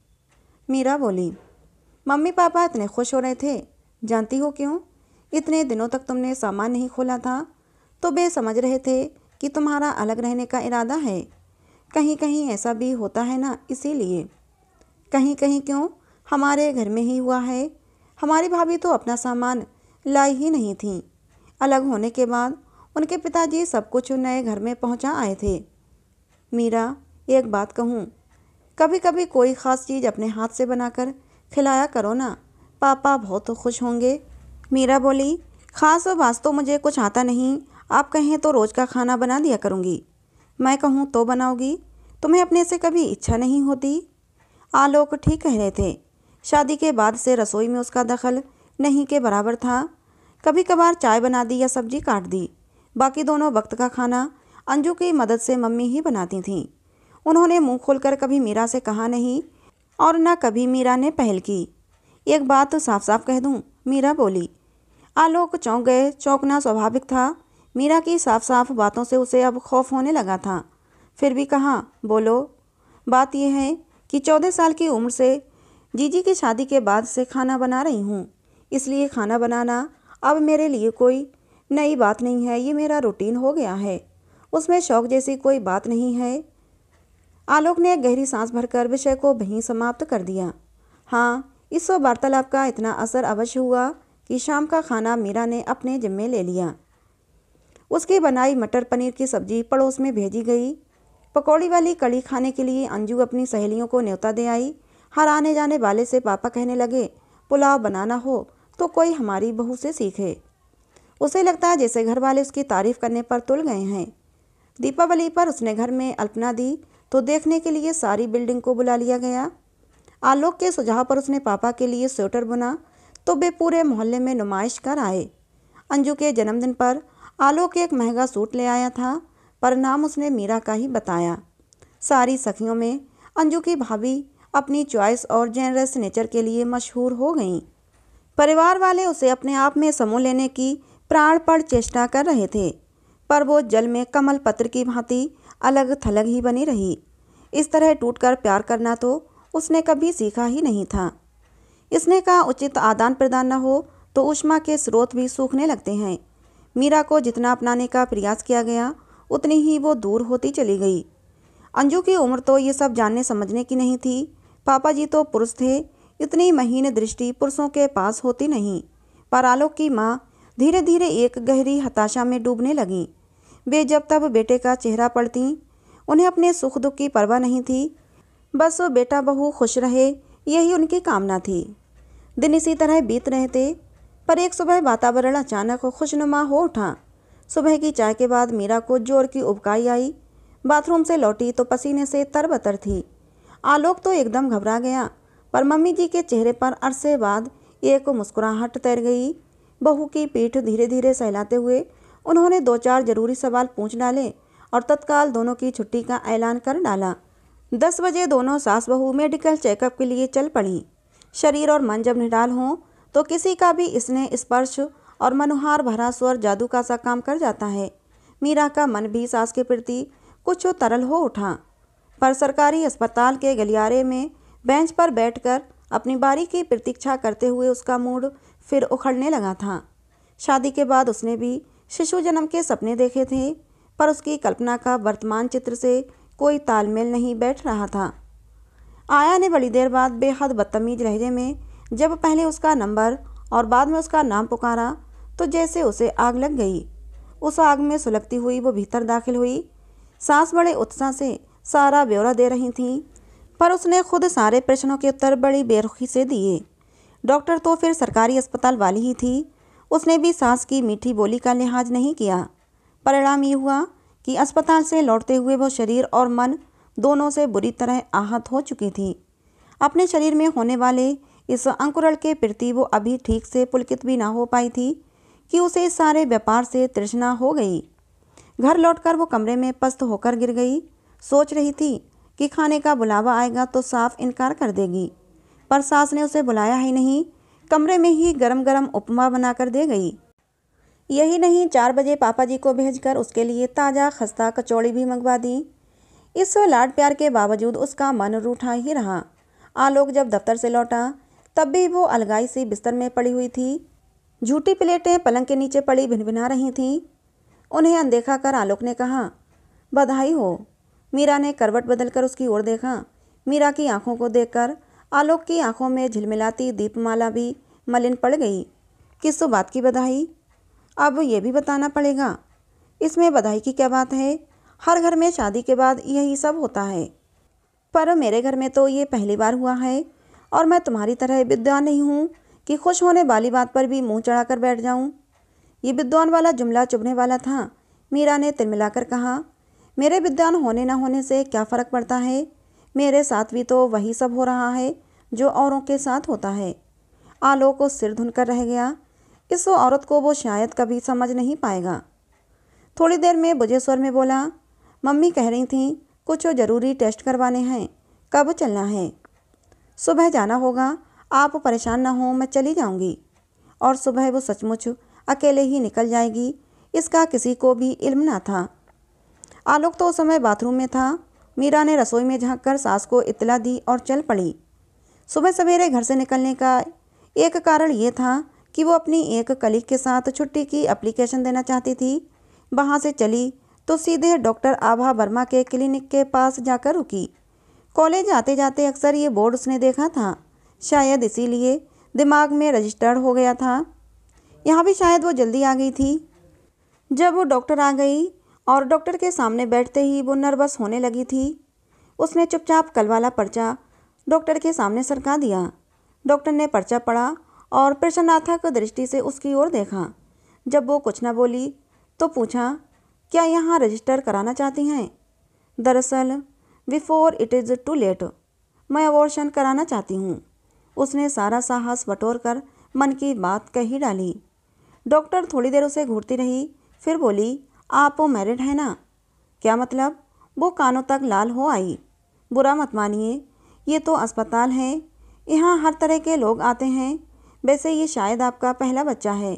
मीरा बोली। मम्मी पापा इतने खुश हो रहे थे, जानती हो क्यों? इतने दिनों तक तुमने सामान नहीं खोला था तो वे समझ रहे थे कि तुम्हारा अलग रहने का इरादा है। कहीं कहीं ऐसा भी होता है ना, इसीलिए। कहीं कहीं क्यों, हमारे घर में ही हुआ है। हमारी भाभी तो अपना सामान लाई ही नहीं थी। अलग होने के बाद उनके पिताजी सब कुछ नए घर में पहुंचा आए थे। मीरा, एक बात कहूँ, कभी कभी कोई ख़ास चीज़ अपने हाथ से बनाकर खिलाया करो ना, पापा बहुत खुश होंगे। मीरा बोली, ख़ास वास्तव मुझे कुछ आता नहीं, आप कहें तो रोज़ का खाना बना दिया करूँगी। मैं कहूँ तो बनाओगी, तुम्हें अपने से कभी इच्छा नहीं होती। आलोक ठीक कह रहे थे, शादी के बाद से रसोई में उसका दखल नहीं के बराबर था। कभी कभार चाय बना दी या सब्जी काट दी, बाकी दोनों वक्त का खाना अंजू की मदद से मम्मी ही बनाती थीं। उन्होंने मुंह खोलकर कभी मीरा से कहा नहीं और न कभी मीरा ने पहल की। एक बात तो साफ साफ कह दूं, मीरा बोली। आलोक चौंक गए, चौंकना स्वाभाविक था। मीरा की साफ साफ बातों से उसे अब खौफ होने लगा था, फिर भी कहा, बोलो। बात यह है कि 14 साल की उम्र से जीजी की शादी के बाद से खाना बना रही हूँ, इसलिए खाना बनाना अब मेरे लिए कोई नई बात नहीं है। ये मेरा रूटीन हो गया है, उसमें शौक जैसी कोई बात नहीं है। आलोक ने गहरी सांस भरकर विषय को वहीं समाप्त कर दिया। हाँ, इस वार्तालाप का इतना असर अवश्य हुआ कि शाम का खाना मीरा ने अपने जिम्मे ले लिया। उसकी बनाई मटर पनीर की सब्जी पड़ोस में भेजी गई। पकौड़ी वाली कड़ी खाने के लिए अंजू अपनी सहेलियों को न्योता दे आई। हर आने जाने वाले से पापा कहने लगे, पुलाव बनाना हो तो कोई हमारी बहू से सीखे। उसे लगता है जैसे घर वाले उसकी तारीफ़ करने पर तुल गए हैं। दीपावली पर उसने घर में अल्पना दी तो देखने के लिए सारी बिल्डिंग को बुला लिया गया। आलोक के सुझाव पर उसने पापा के लिए स्वेटर बुना तो वे पूरे मोहल्ले में नुमाइश कर आए। अंजू के जन्मदिन पर आलोक एक महंगा सूट ले आया था, पर नाम उसने मीरा का ही बताया। सारी सखियों में अंजू की भाभी अपनी चॉइस और जेनरस नेचर के लिए मशहूर हो गईं। परिवार वाले उसे अपने आप में समो लेने की प्राणपण चेष्टा कर रहे थे, पर वो जल में कमल पत्र की भांति अलग थलग ही बनी रही। इस तरह टूटकर प्यार करना तो उसने कभी सीखा ही नहीं था। इसने कहा उचित आदान प्रदान न हो तो ऊष्मा के स्रोत भी सूखने लगते हैं। मीरा को जितना अपनाने का प्रयास किया गया उतनी ही वो दूर होती चली गई। अंजू की उम्र तो ये सब जानने समझने की नहीं थी। पापा जी तो पुरुष थे, इतनी महीन दृष्टि पुरुषों के पास होती नहीं। पर आलोक की माँ धीरे धीरे एक गहरी हताशा में डूबने लगीं। वे जब तब बेटे का चेहरा पढ़तीं, उन्हें अपने सुख दुख की परवाह नहीं थी, बस वो बेटा बहू खुश रहे, यही उनकी कामना थी। दिन इसी तरह बीत रहे थे, पर एक सुबह वातावरण अचानक खुशनुमा हो उठा। सुबह की चाय के बाद मीरा को जोर की उबकाई आई। बाथरूम से लौटी तो पसीने से तरबतर थी। आलोक तो एकदम घबरा गया, पर मम्मी जी के चेहरे पर अरसे बाद एक मुस्कुराहट तैर गई। बहू की पीठ धीरे धीरे सहलाते हुए उन्होंने 2-4 जरूरी सवाल पूछ डाले और तत्काल दोनों की छुट्टी का ऐलान कर डाला। 10 बजे दोनों सास बहू मेडिकल चेकअप के लिए चल पड़ी। शरीर और मन जब निडाल हों तो किसी का भी इसने स्पर्श और मनोहार भरा स्वर जादू का सा काम कर जाता है। मीरा का मन भी सास के प्रति कुछ तरल हो उठा, पर सरकारी अस्पताल के गलियारे में बेंच पर बैठकर अपनी बारी की प्रतीक्षा करते हुए उसका मूड फिर उखड़ने लगा था। शादी के बाद उसने भी शिशु जन्म के सपने देखे थे, पर उसकी कल्पना का वर्तमान चित्र से कोई तालमेल नहीं बैठ रहा था। आया ने बड़ी देर बाद बेहद बदतमीज लहजे में जब पहले उसका नंबर और बाद में उसका नाम पुकारा तो जैसे उसे आग लग गई। उस आग में सुलगती हुई वो भीतर दाखिल हुई। सास बड़े उत्साह से सारा ब्यौरा दे रही थीं, पर उसने खुद सारे प्रश्नों के उत्तर बड़ी बेरुखी से दिए। डॉक्टर तो फिर सरकारी अस्पताल वाली ही थी, उसने भी सास की मीठी बोली का लिहाज नहीं किया। परिणाम ये हुआ कि अस्पताल से लौटते हुए वो शरीर और मन दोनों से बुरी तरह आहत हो चुकी थी। अपने शरीर में होने वाले इस अंकुरण के प्रति वो अभी ठीक से पुलकित भी ना हो पाई थी कि उसे इस सारे व्यापार से तृष्णा हो गई। घर लौटकर वो कमरे में पस्त होकर गिर गई। सोच रही थी कि खाने का बुलावा आएगा तो साफ इनकार कर देगी, पर सास ने उसे बुलाया ही नहीं, कमरे में ही गरम-गरम उपमा बनाकर दे गई। यही नहीं, 4 बजे पापा जी को भेजकर उसके लिए ताज़ा खस्ता कचौड़ी भी मंगवा दी। इस लाड प्यार के बावजूद उसका मन रूठा ही रहा। आलोक जब दफ्तर से लौटा तब भी वो अलगाई सी बिस्तर में पड़ी हुई थी। झूठी प्लेटें पलंग के नीचे पड़ी भिनभिना रही थीं। उन्हें अनदेखा कर आलोक ने कहा, बधाई हो। मीरा ने करवट बदलकर उसकी ओर देखा। मीरा की आंखों को देखकर आलोक की आंखों में झिलमिलाती दीपमाला भी मलिन पड़ गई। किस तो बात की बधाई? अब यह भी बताना पड़ेगा, इसमें बधाई की क्या बात है? हर घर में शादी के बाद यही सब होता है, पर मेरे घर में तो ये पहली बार हुआ है। और मैं तुम्हारी तरह विद्वान नहीं हूँ कि खुश होने वाली बात पर भी मुंह चढ़ाकर बैठ जाऊँ। ये विद्वान वाला जुमला चुभने वाला था। मीरा ने तिलमिलाकर कहा, मेरे विद्वान होने ना होने से क्या फ़र्क पड़ता है? मेरे साथ भी तो वही सब हो रहा है जो औरों के साथ होता है। आलोक को सिर धुनकर रह गया। इस औरत को वो शायद कभी समझ नहीं पाएगा। थोड़ी देर में बुझे स्वर में बोला, मम्मी कह रही थीं कुछ ज़रूरी टेस्ट करवाने हैं। कब चलना है? सुबह जाना होगा, आप परेशान ना हो, मैं चली जाऊंगी। और सुबह वो सचमुच अकेले ही निकल जाएगी, इसका किसी को भी इल्म ना था। आलोक तो उस समय बाथरूम में था। मीरा ने रसोई में झाँक कर सास को इत्तला दी और चल पड़ी। सुबह सवेरे घर से निकलने का एक कारण ये था कि वो अपनी एक कलीग के साथ छुट्टी की एप्लीकेशन देना चाहती थी। वहाँ से चली तो सीधे डॉक्टर आभा वर्मा के क्लिनिक के पास जाकर रुकी। कॉलेज आते जाते अक्सर ये बोर्ड उसने देखा था, शायद इसीलिए दिमाग में रजिस्टर्ड हो गया था। यहाँ भी शायद वो जल्दी आ गई थी। जब वो डॉक्टर आ गई और डॉक्टर के सामने बैठते ही वो नर्वस होने लगी थी। उसने चुपचाप कल वाला पर्चा डॉक्टर के सामने सरका दिया। डॉक्टर ने पर्चा पढ़ा और प्रश्नार्थक दृष्टि से उसकी ओर देखा। जब वो कुछ न बोली तो पूछा, क्या यहाँ रजिस्टर कराना चाहती हैं? दरअसल before it is too late, मैं अबॉर्शन कराना चाहती हूँ। उसने सारा साहस बटोर कर मन की बात कही डाली। डॉक्टर थोड़ी देर उसे घूरती रही, फिर बोली, आप मैरिड हैं ना? क्या मतलब? वो कानों तक लाल हो आई। बुरा मत मानिए, ये तो अस्पताल है, यहाँ हर तरह के लोग आते हैं। वैसे ये शायद आपका पहला बच्चा है।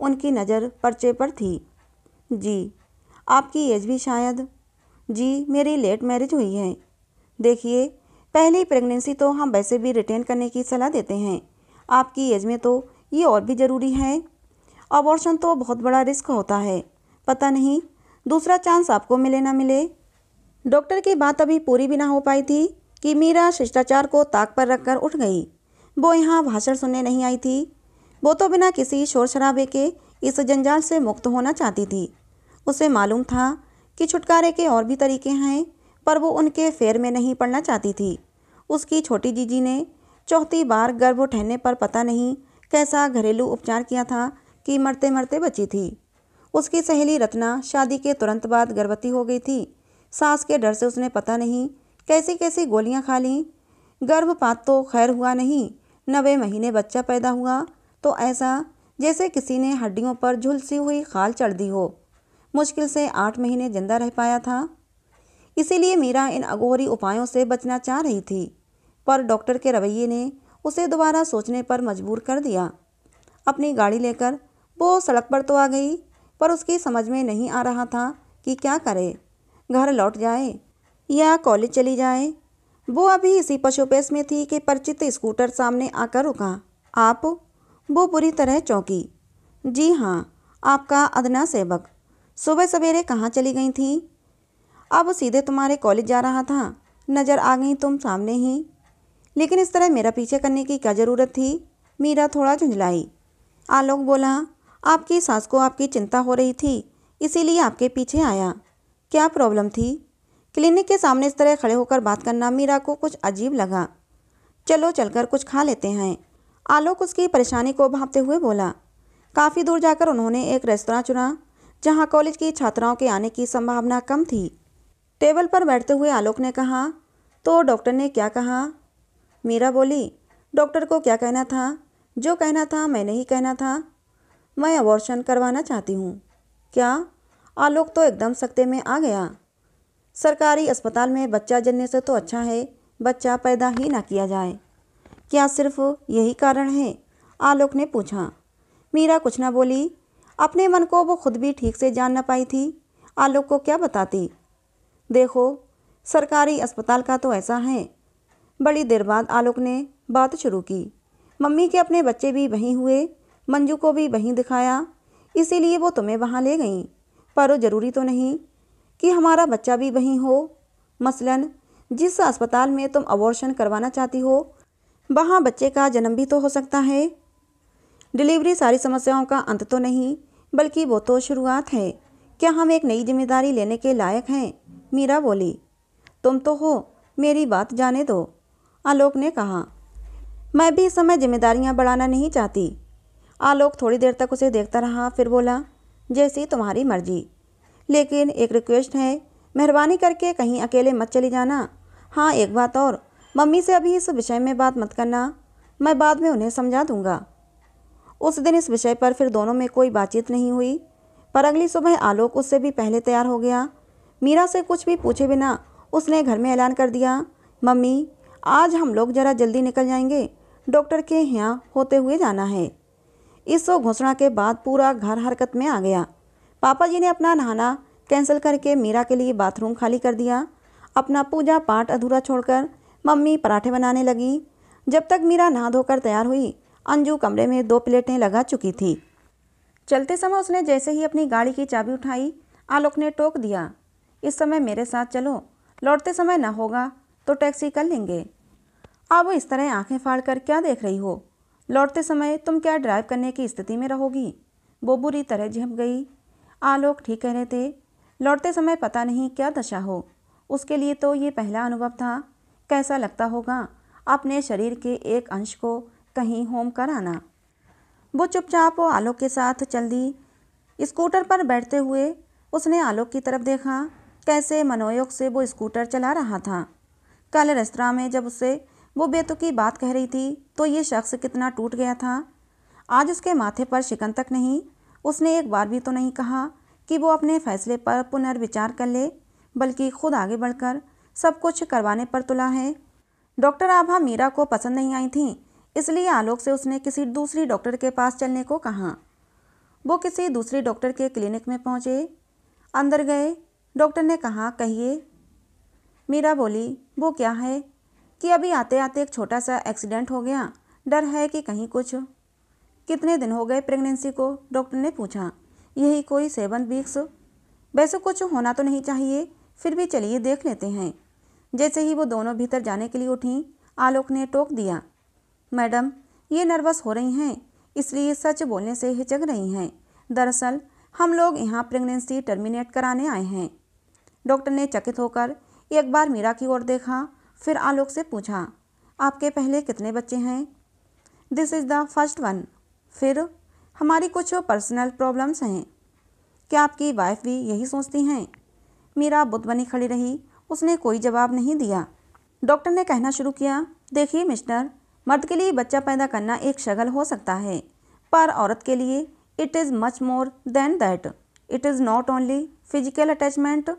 उनकी नज़र पर्चे पर थी। जी, आपकी एज भी शायद। जी, मेरी लेट मैरिज हुई है। देखिए, पहली प्रेगनेंसी तो हम वैसे भी रिटेन करने की सलाह देते हैं, आपकी एज में तो ये और भी ज़रूरी है। अबॉर्शन तो बहुत बड़ा रिस्क होता है, पता नहीं दूसरा चांस आपको मिले ना मिले। डॉक्टर की बात अभी पूरी भी ना हो पाई थी कि मीरा शिष्टाचार को ताक पर रखकर उठ गई। वो यहाँ भाषण सुनने नहीं आई थी, वो तो बिना किसी शोर शराबे के इस जंजाल से मुक्त होना चाहती थी। उसे मालूम था कि छुटकारे के और भी तरीके हैं, पर वो उनके फेर में नहीं पड़ना चाहती थी। उसकी छोटी जीजी ने चौथी बार गर्भ ठहरने पर पता नहीं कैसा घरेलू उपचार किया था कि मरते मरते बची थी। उसकी सहेली रत्ना शादी के तुरंत बाद गर्भवती हो गई थी। सास के डर से उसने पता नहीं कैसी कैसी गोलियां खा लीं। गर्भपात तो खैर हुआ नहीं, 9 महीने बच्चा पैदा हुआ तो ऐसा जैसे किसी ने हड्डियों पर झुलसी हुई खाल चढ़ दी हो। मुश्किल से 8 महीने जिंदा रह पाया था। इसीलिए मीरा इन अघोरी उपायों से बचना चाह रही थी, पर डॉक्टर के रवैये ने उसे दोबारा सोचने पर मजबूर कर दिया। अपनी गाड़ी लेकर वो सड़क पर तो आ गई, पर उसकी समझ में नहीं आ रहा था कि क्या करे, घर लौट जाए या कॉलेज चली जाए। वो अभी इसी पशुपेश में थी कि परिचित स्कूटर सामने आकर रुका। आप? वो बुरी तरह चौंकी। जी हाँ, आपका अदना सेवक। सुबह सवेरे कहाँ चली गई थी? अब सीधे तुम्हारे कॉलेज जा रहा था, नज़र आ गई तुम सामने ही। लेकिन इस तरह मेरा पीछे करने की क्या ज़रूरत थी? मीरा थोड़ा झुंझलाई। आलोक बोला, आपकी सास को आपकी चिंता हो रही थी, इसीलिए आपके पीछे आया। क्या प्रॉब्लम थी? क्लिनिक के सामने इस तरह खड़े होकर बात करना मीरा को कुछ अजीब लगा। चलो चलकर कुछ खा लेते हैं, आलोक उसकी परेशानी को भांपते हुए बोला। काफ़ी दूर जाकर उन्होंने एक रेस्तरां चुना जहाँ कॉलेज की छात्राओं के आने की संभावना कम थी। टेबल पर बैठते हुए आलोक ने कहा, तो डॉक्टर ने क्या कहा? मीरा बोली, डॉक्टर को क्या कहना था? जो कहना था मैंने ही कहना था। मैं अबॉर्शन करवाना चाहती हूँ। क्या? आलोक तो एकदम सकते में आ गया। सरकारी अस्पताल में बच्चा जनने से तो अच्छा है बच्चा पैदा ही ना किया जाए। क्या सिर्फ यही कारण है? आलोक ने पूछा। मीरा कुछ ना बोली। अपने मन को वो खुद भी ठीक से जान ना पाई थी। आलोक को क्या बताती? देखो, सरकारी अस्पताल का तो ऐसा है। बड़ी देर बाद आलोक ने बात शुरू की। मम्मी के अपने बच्चे भी वहीं हुए, मंजू को भी वहीं दिखाया, इसीलिए वो तुम्हें वहाँ ले गईं। पर ज़रूरी तो नहीं कि हमारा बच्चा भी वहीं हो। मसलन जिस अस्पताल में तुम अबॉर्शन करवाना चाहती हो वहाँ बच्चे का जन्म भी तो हो सकता है। डिलीवरी सारी समस्याओं का अंत तो नहीं, बल्कि वो तो शुरुआत है। क्या हम एक नई जिम्मेदारी लेने के लायक हैं? मीरा बोली। तुम तो हो, मेरी बात जाने दो, आलोक ने कहा। मैं भी इस समय जिम्मेदारियाँ बढ़ाना नहीं चाहती। आलोक थोड़ी देर तक उसे देखता रहा, फिर बोला, जैसी तुम्हारी मर्जी, लेकिन एक रिक्वेस्ट है, मेहरबानी करके कहीं अकेले मत चली जाना। हाँ, एक बात और, मम्मी से अभी इस विषय में बात मत करना, मैं बाद में उन्हें समझा दूंगा। उस दिन इस विषय पर फिर दोनों में कोई बातचीत नहीं हुई, पर अगली सुबह आलोक उससे भी पहले तैयार हो गया। मीरा से कुछ भी पूछे बिना उसने घर में ऐलान कर दिया, मम्मी आज हम लोग ज़रा जल्दी निकल जाएंगे, डॉक्टर के यहाँ होते हुए जाना है। इस घोषणा के बाद पूरा घर हरकत में आ गया। पापा जी ने अपना नहाना कैंसिल करके मीरा के लिए बाथरूम खाली कर दिया। अपना पूजा पाठ अधूरा छोड़कर मम्मी पराठे बनाने लगी। जब तक मीरा नहा धोकर तैयार हुई, अंजू कमरे में 2 प्लेटें लगा चुकी थी। चलते समय उसने जैसे ही अपनी गाड़ी की चाबी उठाई, आलोक ने टोक दिया, इस समय मेरे साथ चलो, लौटते समय ना होगा तो टैक्सी कर लेंगे। अब इस तरह आंखें फाड़कर क्या देख रही हो, लौटते समय तुम क्या ड्राइव करने की स्थिति में रहोगी। वो बुरी तरह झिंप गई। आलोक ठीक कह रहे थे, लौटते समय पता नहीं क्या दशा हो। उसके लिए तो ये पहला अनुभव था। कैसा लगता होगा अपने शरीर के एक अंश को कहीं होम कर आना। वो चुपचाप आलोक के साथ चल दी। स्कूटर पर बैठते हुए उसने आलोक की तरफ देखा, कैसे मनोयोग से वो स्कूटर चला रहा था। कल रेस्तरां में जब उससे वो बेतुकी बात कह रही थी तो ये शख्स कितना टूट गया था। आज उसके माथे पर शिकन तक नहीं। उसने एक बार भी तो नहीं कहा कि वो अपने फैसले पर पुनर्विचार कर ले, बल्कि खुद आगे बढ़कर सब कुछ करवाने पर तुला है। डॉक्टर आभा मीरा को पसंद नहीं आई थी, इसलिए आलोक से उसने किसी दूसरी डॉक्टर के पास चलने को कहा। वो किसी दूसरी डॉक्टर के क्लिनिक में पहुँचे, अंदर गए। डॉक्टर ने कहा, कहिए। मीरा बोली, वो क्या है कि अभी आते आते एक छोटा सा एक्सीडेंट हो गया, डर है कि कहीं कुछ। कितने दिन हो गए प्रेगनेंसी को? डॉक्टर ने पूछा। यही कोई 7 वीक्स। वैसे कुछ होना तो नहीं चाहिए, फिर भी चलिए देख लेते हैं। जैसे ही वो दोनों भीतर जाने के लिए उठीं, आलोक ने टोक दिया, मैडम ये नर्वस हो रही हैं, इसलिए सच बोलने से हिचक रही हैं। दरअसल हम लोग यहाँ प्रेगनेंसी टर्मिनेट कराने आए हैं। डॉक्टर ने चकित होकर एक बार मीरा की ओर देखा, फिर आलोक से पूछा, आपके पहले कितने बच्चे हैं? This is the first one. फिर हमारी कुछ पर्सनल प्रॉब्लम्स हैं। क्या आपकी वाइफ भी यही सोचती हैं? मीरा बुत बनी खड़ी रही, उसने कोई जवाब नहीं दिया। डॉक्टर ने कहना शुरू किया, देखिए मिस्टर, मर्द के लिए बच्चा पैदा करना एक शगल हो सकता है, पर औरत के लिए it is much more than that. It is not only physical attachment,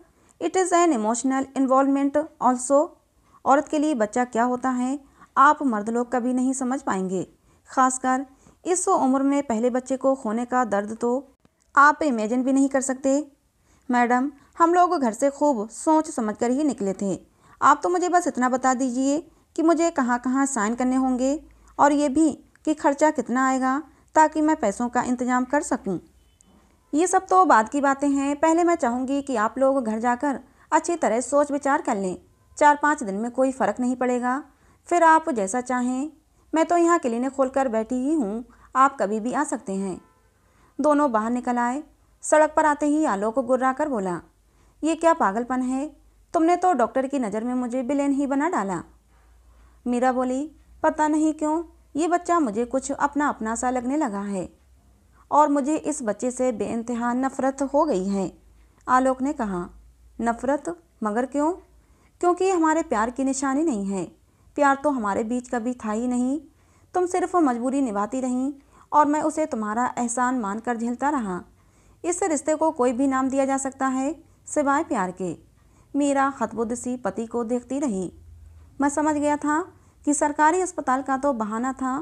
it is an emotional involvement also. औरत के लिए बच्चा क्या होता है, आप मर्द लोग कभी नहीं समझ पाएंगे। खासकर इस उम्र में पहले बच्चे को खोने का दर्द तो आप इमेजिन भी नहीं कर सकते। मैडम, हम लोग घर से खूब सोच समझकर ही निकले थे। आप तो मुझे बस इतना बता दीजिए कि मुझे कहाँ कहाँ साइन करने होंगे, और ये भी कि खर्चा कितना आएगा, ताकि मैं पैसों का इंतज़ाम कर सकूँ। ये सब तो बाद की बातें हैं, पहले मैं चाहूँगी कि आप लोग घर जाकर अच्छी तरह सोच विचार कर लें। 4-5 दिन में कोई फ़र्क नहीं पड़ेगा, फिर आप जैसा चाहें। मैं तो यहाँ क्लिनिक खोलकर बैठी ही हूँ, आप कभी भी आ सकते हैं। दोनों बाहर निकल आए। सड़क पर आते ही आलोक को गुर्रा कर बोला, ये क्या पागलपन है, तुमने तो डॉक्टर की नज़र में मुझे विलेन ही बना डाला। मीरा बोली, पता नहीं क्यों ये बच्चा मुझे कुछ अपना अपना सा लगने लगा है, और मुझे इस बच्चे से बेइंतहा नफ़रत हो गई है। आलोक ने कहा, नफ़रत? मगर क्यों? क्योंकि ये हमारे प्यार की निशानी नहीं है। प्यार तो हमारे बीच कभी था ही नहीं। तुम सिर्फ मजबूरी निभाती रहीं और मैं उसे तुम्हारा एहसान मानकर झेलता रहा। इस रिश्ते को कोई भी नाम दिया जा सकता है सिवाय प्यार के। मीरा हतबुद्ध सी पति को देखती रही। मैं समझ गया था कि सरकारी अस्पताल का तो बहाना था।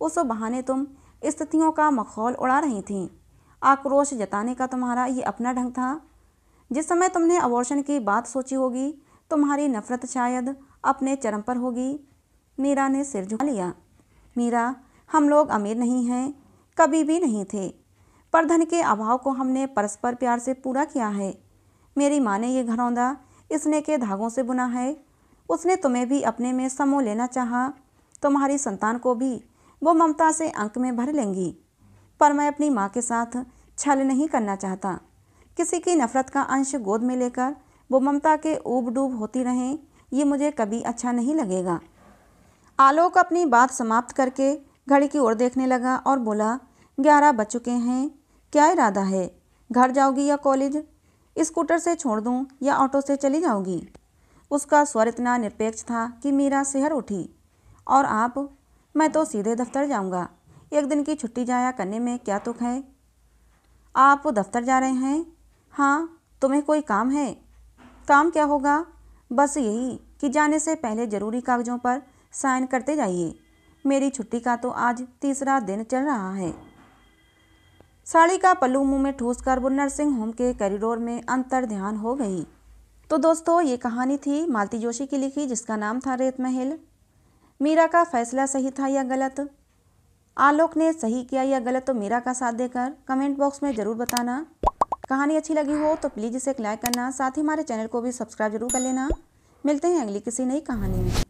उस बहाने तुम स्थितियों का मखौल उड़ा रही थीं। आक्रोश जताने का तुम्हारा ये अपना ढंग था। जिस समय तुमने अबॉर्शन की बात सोची होगी, तुम्हारी नफ़रत शायद अपने चरम पर होगी। मीरा ने सिर झुका लिया। मीरा, हम लोग अमीर नहीं हैं, कभी भी नहीं थे, पर धन के अभाव को हमने परस्पर प्यार से पूरा किया है। मेरी माँ ने ये घरौंदा स्नेह के धागों से बुना है। उसने तुम्हें भी अपने में समो लेना चाहा, तुम्हारी संतान को भी वो ममता से अंक में भर लेंगी। पर मैं अपनी माँ के साथ छल नहीं करना चाहता। किसी की नफरत का अंश गोद में लेकर वो ममता के ऊब डूब होती रहें, ये मुझे कभी अच्छा नहीं लगेगा। आलोक अपनी बात समाप्त करके घड़ी की ओर देखने लगा और बोला, 11 बज चुके हैं, क्या इरादा है? घर जाओगी या कॉलेज? स्कूटर से छोड़ दूं या ऑटो से चली जाओगी? उसका स्वर इतना निरपेक्ष था कि मीरा सिहर उठी। और आप? मैं तो सीधे दफ्तर जाऊंगा। एक दिन की छुट्टी जाया करने में क्या दुख है? आप दफ्तर जा रहे हैं? हाँ। तुम्हें कोई काम है? काम क्या होगा? बस यही कि जाने से पहले ज़रूरी कागजों पर साइन करते जाइए। मेरी छुट्टी का तो आज तीसरा दिन चल रहा है। साड़ी का पल्लू मुंह में ठूंसकर वो नर्सिंग होम के कॉरिडोर में अंतर ध्यान हो गई। तो दोस्तों, ये कहानी थी मालती जोशी की लिखी, जिसका नाम था रेत महल। मीरा का फैसला सही था या गलत? आलोक ने सही किया या गलत? तो मीरा का साथ देकर कमेंट बॉक्स में ज़रूर बताना। कहानी अच्छी लगी हो तो प्लीज़ इसे एक लाइक करना, साथ ही हमारे चैनल को भी सब्सक्राइब जरूर कर लेना। मिलते हैं अगली किसी नई कहानी में।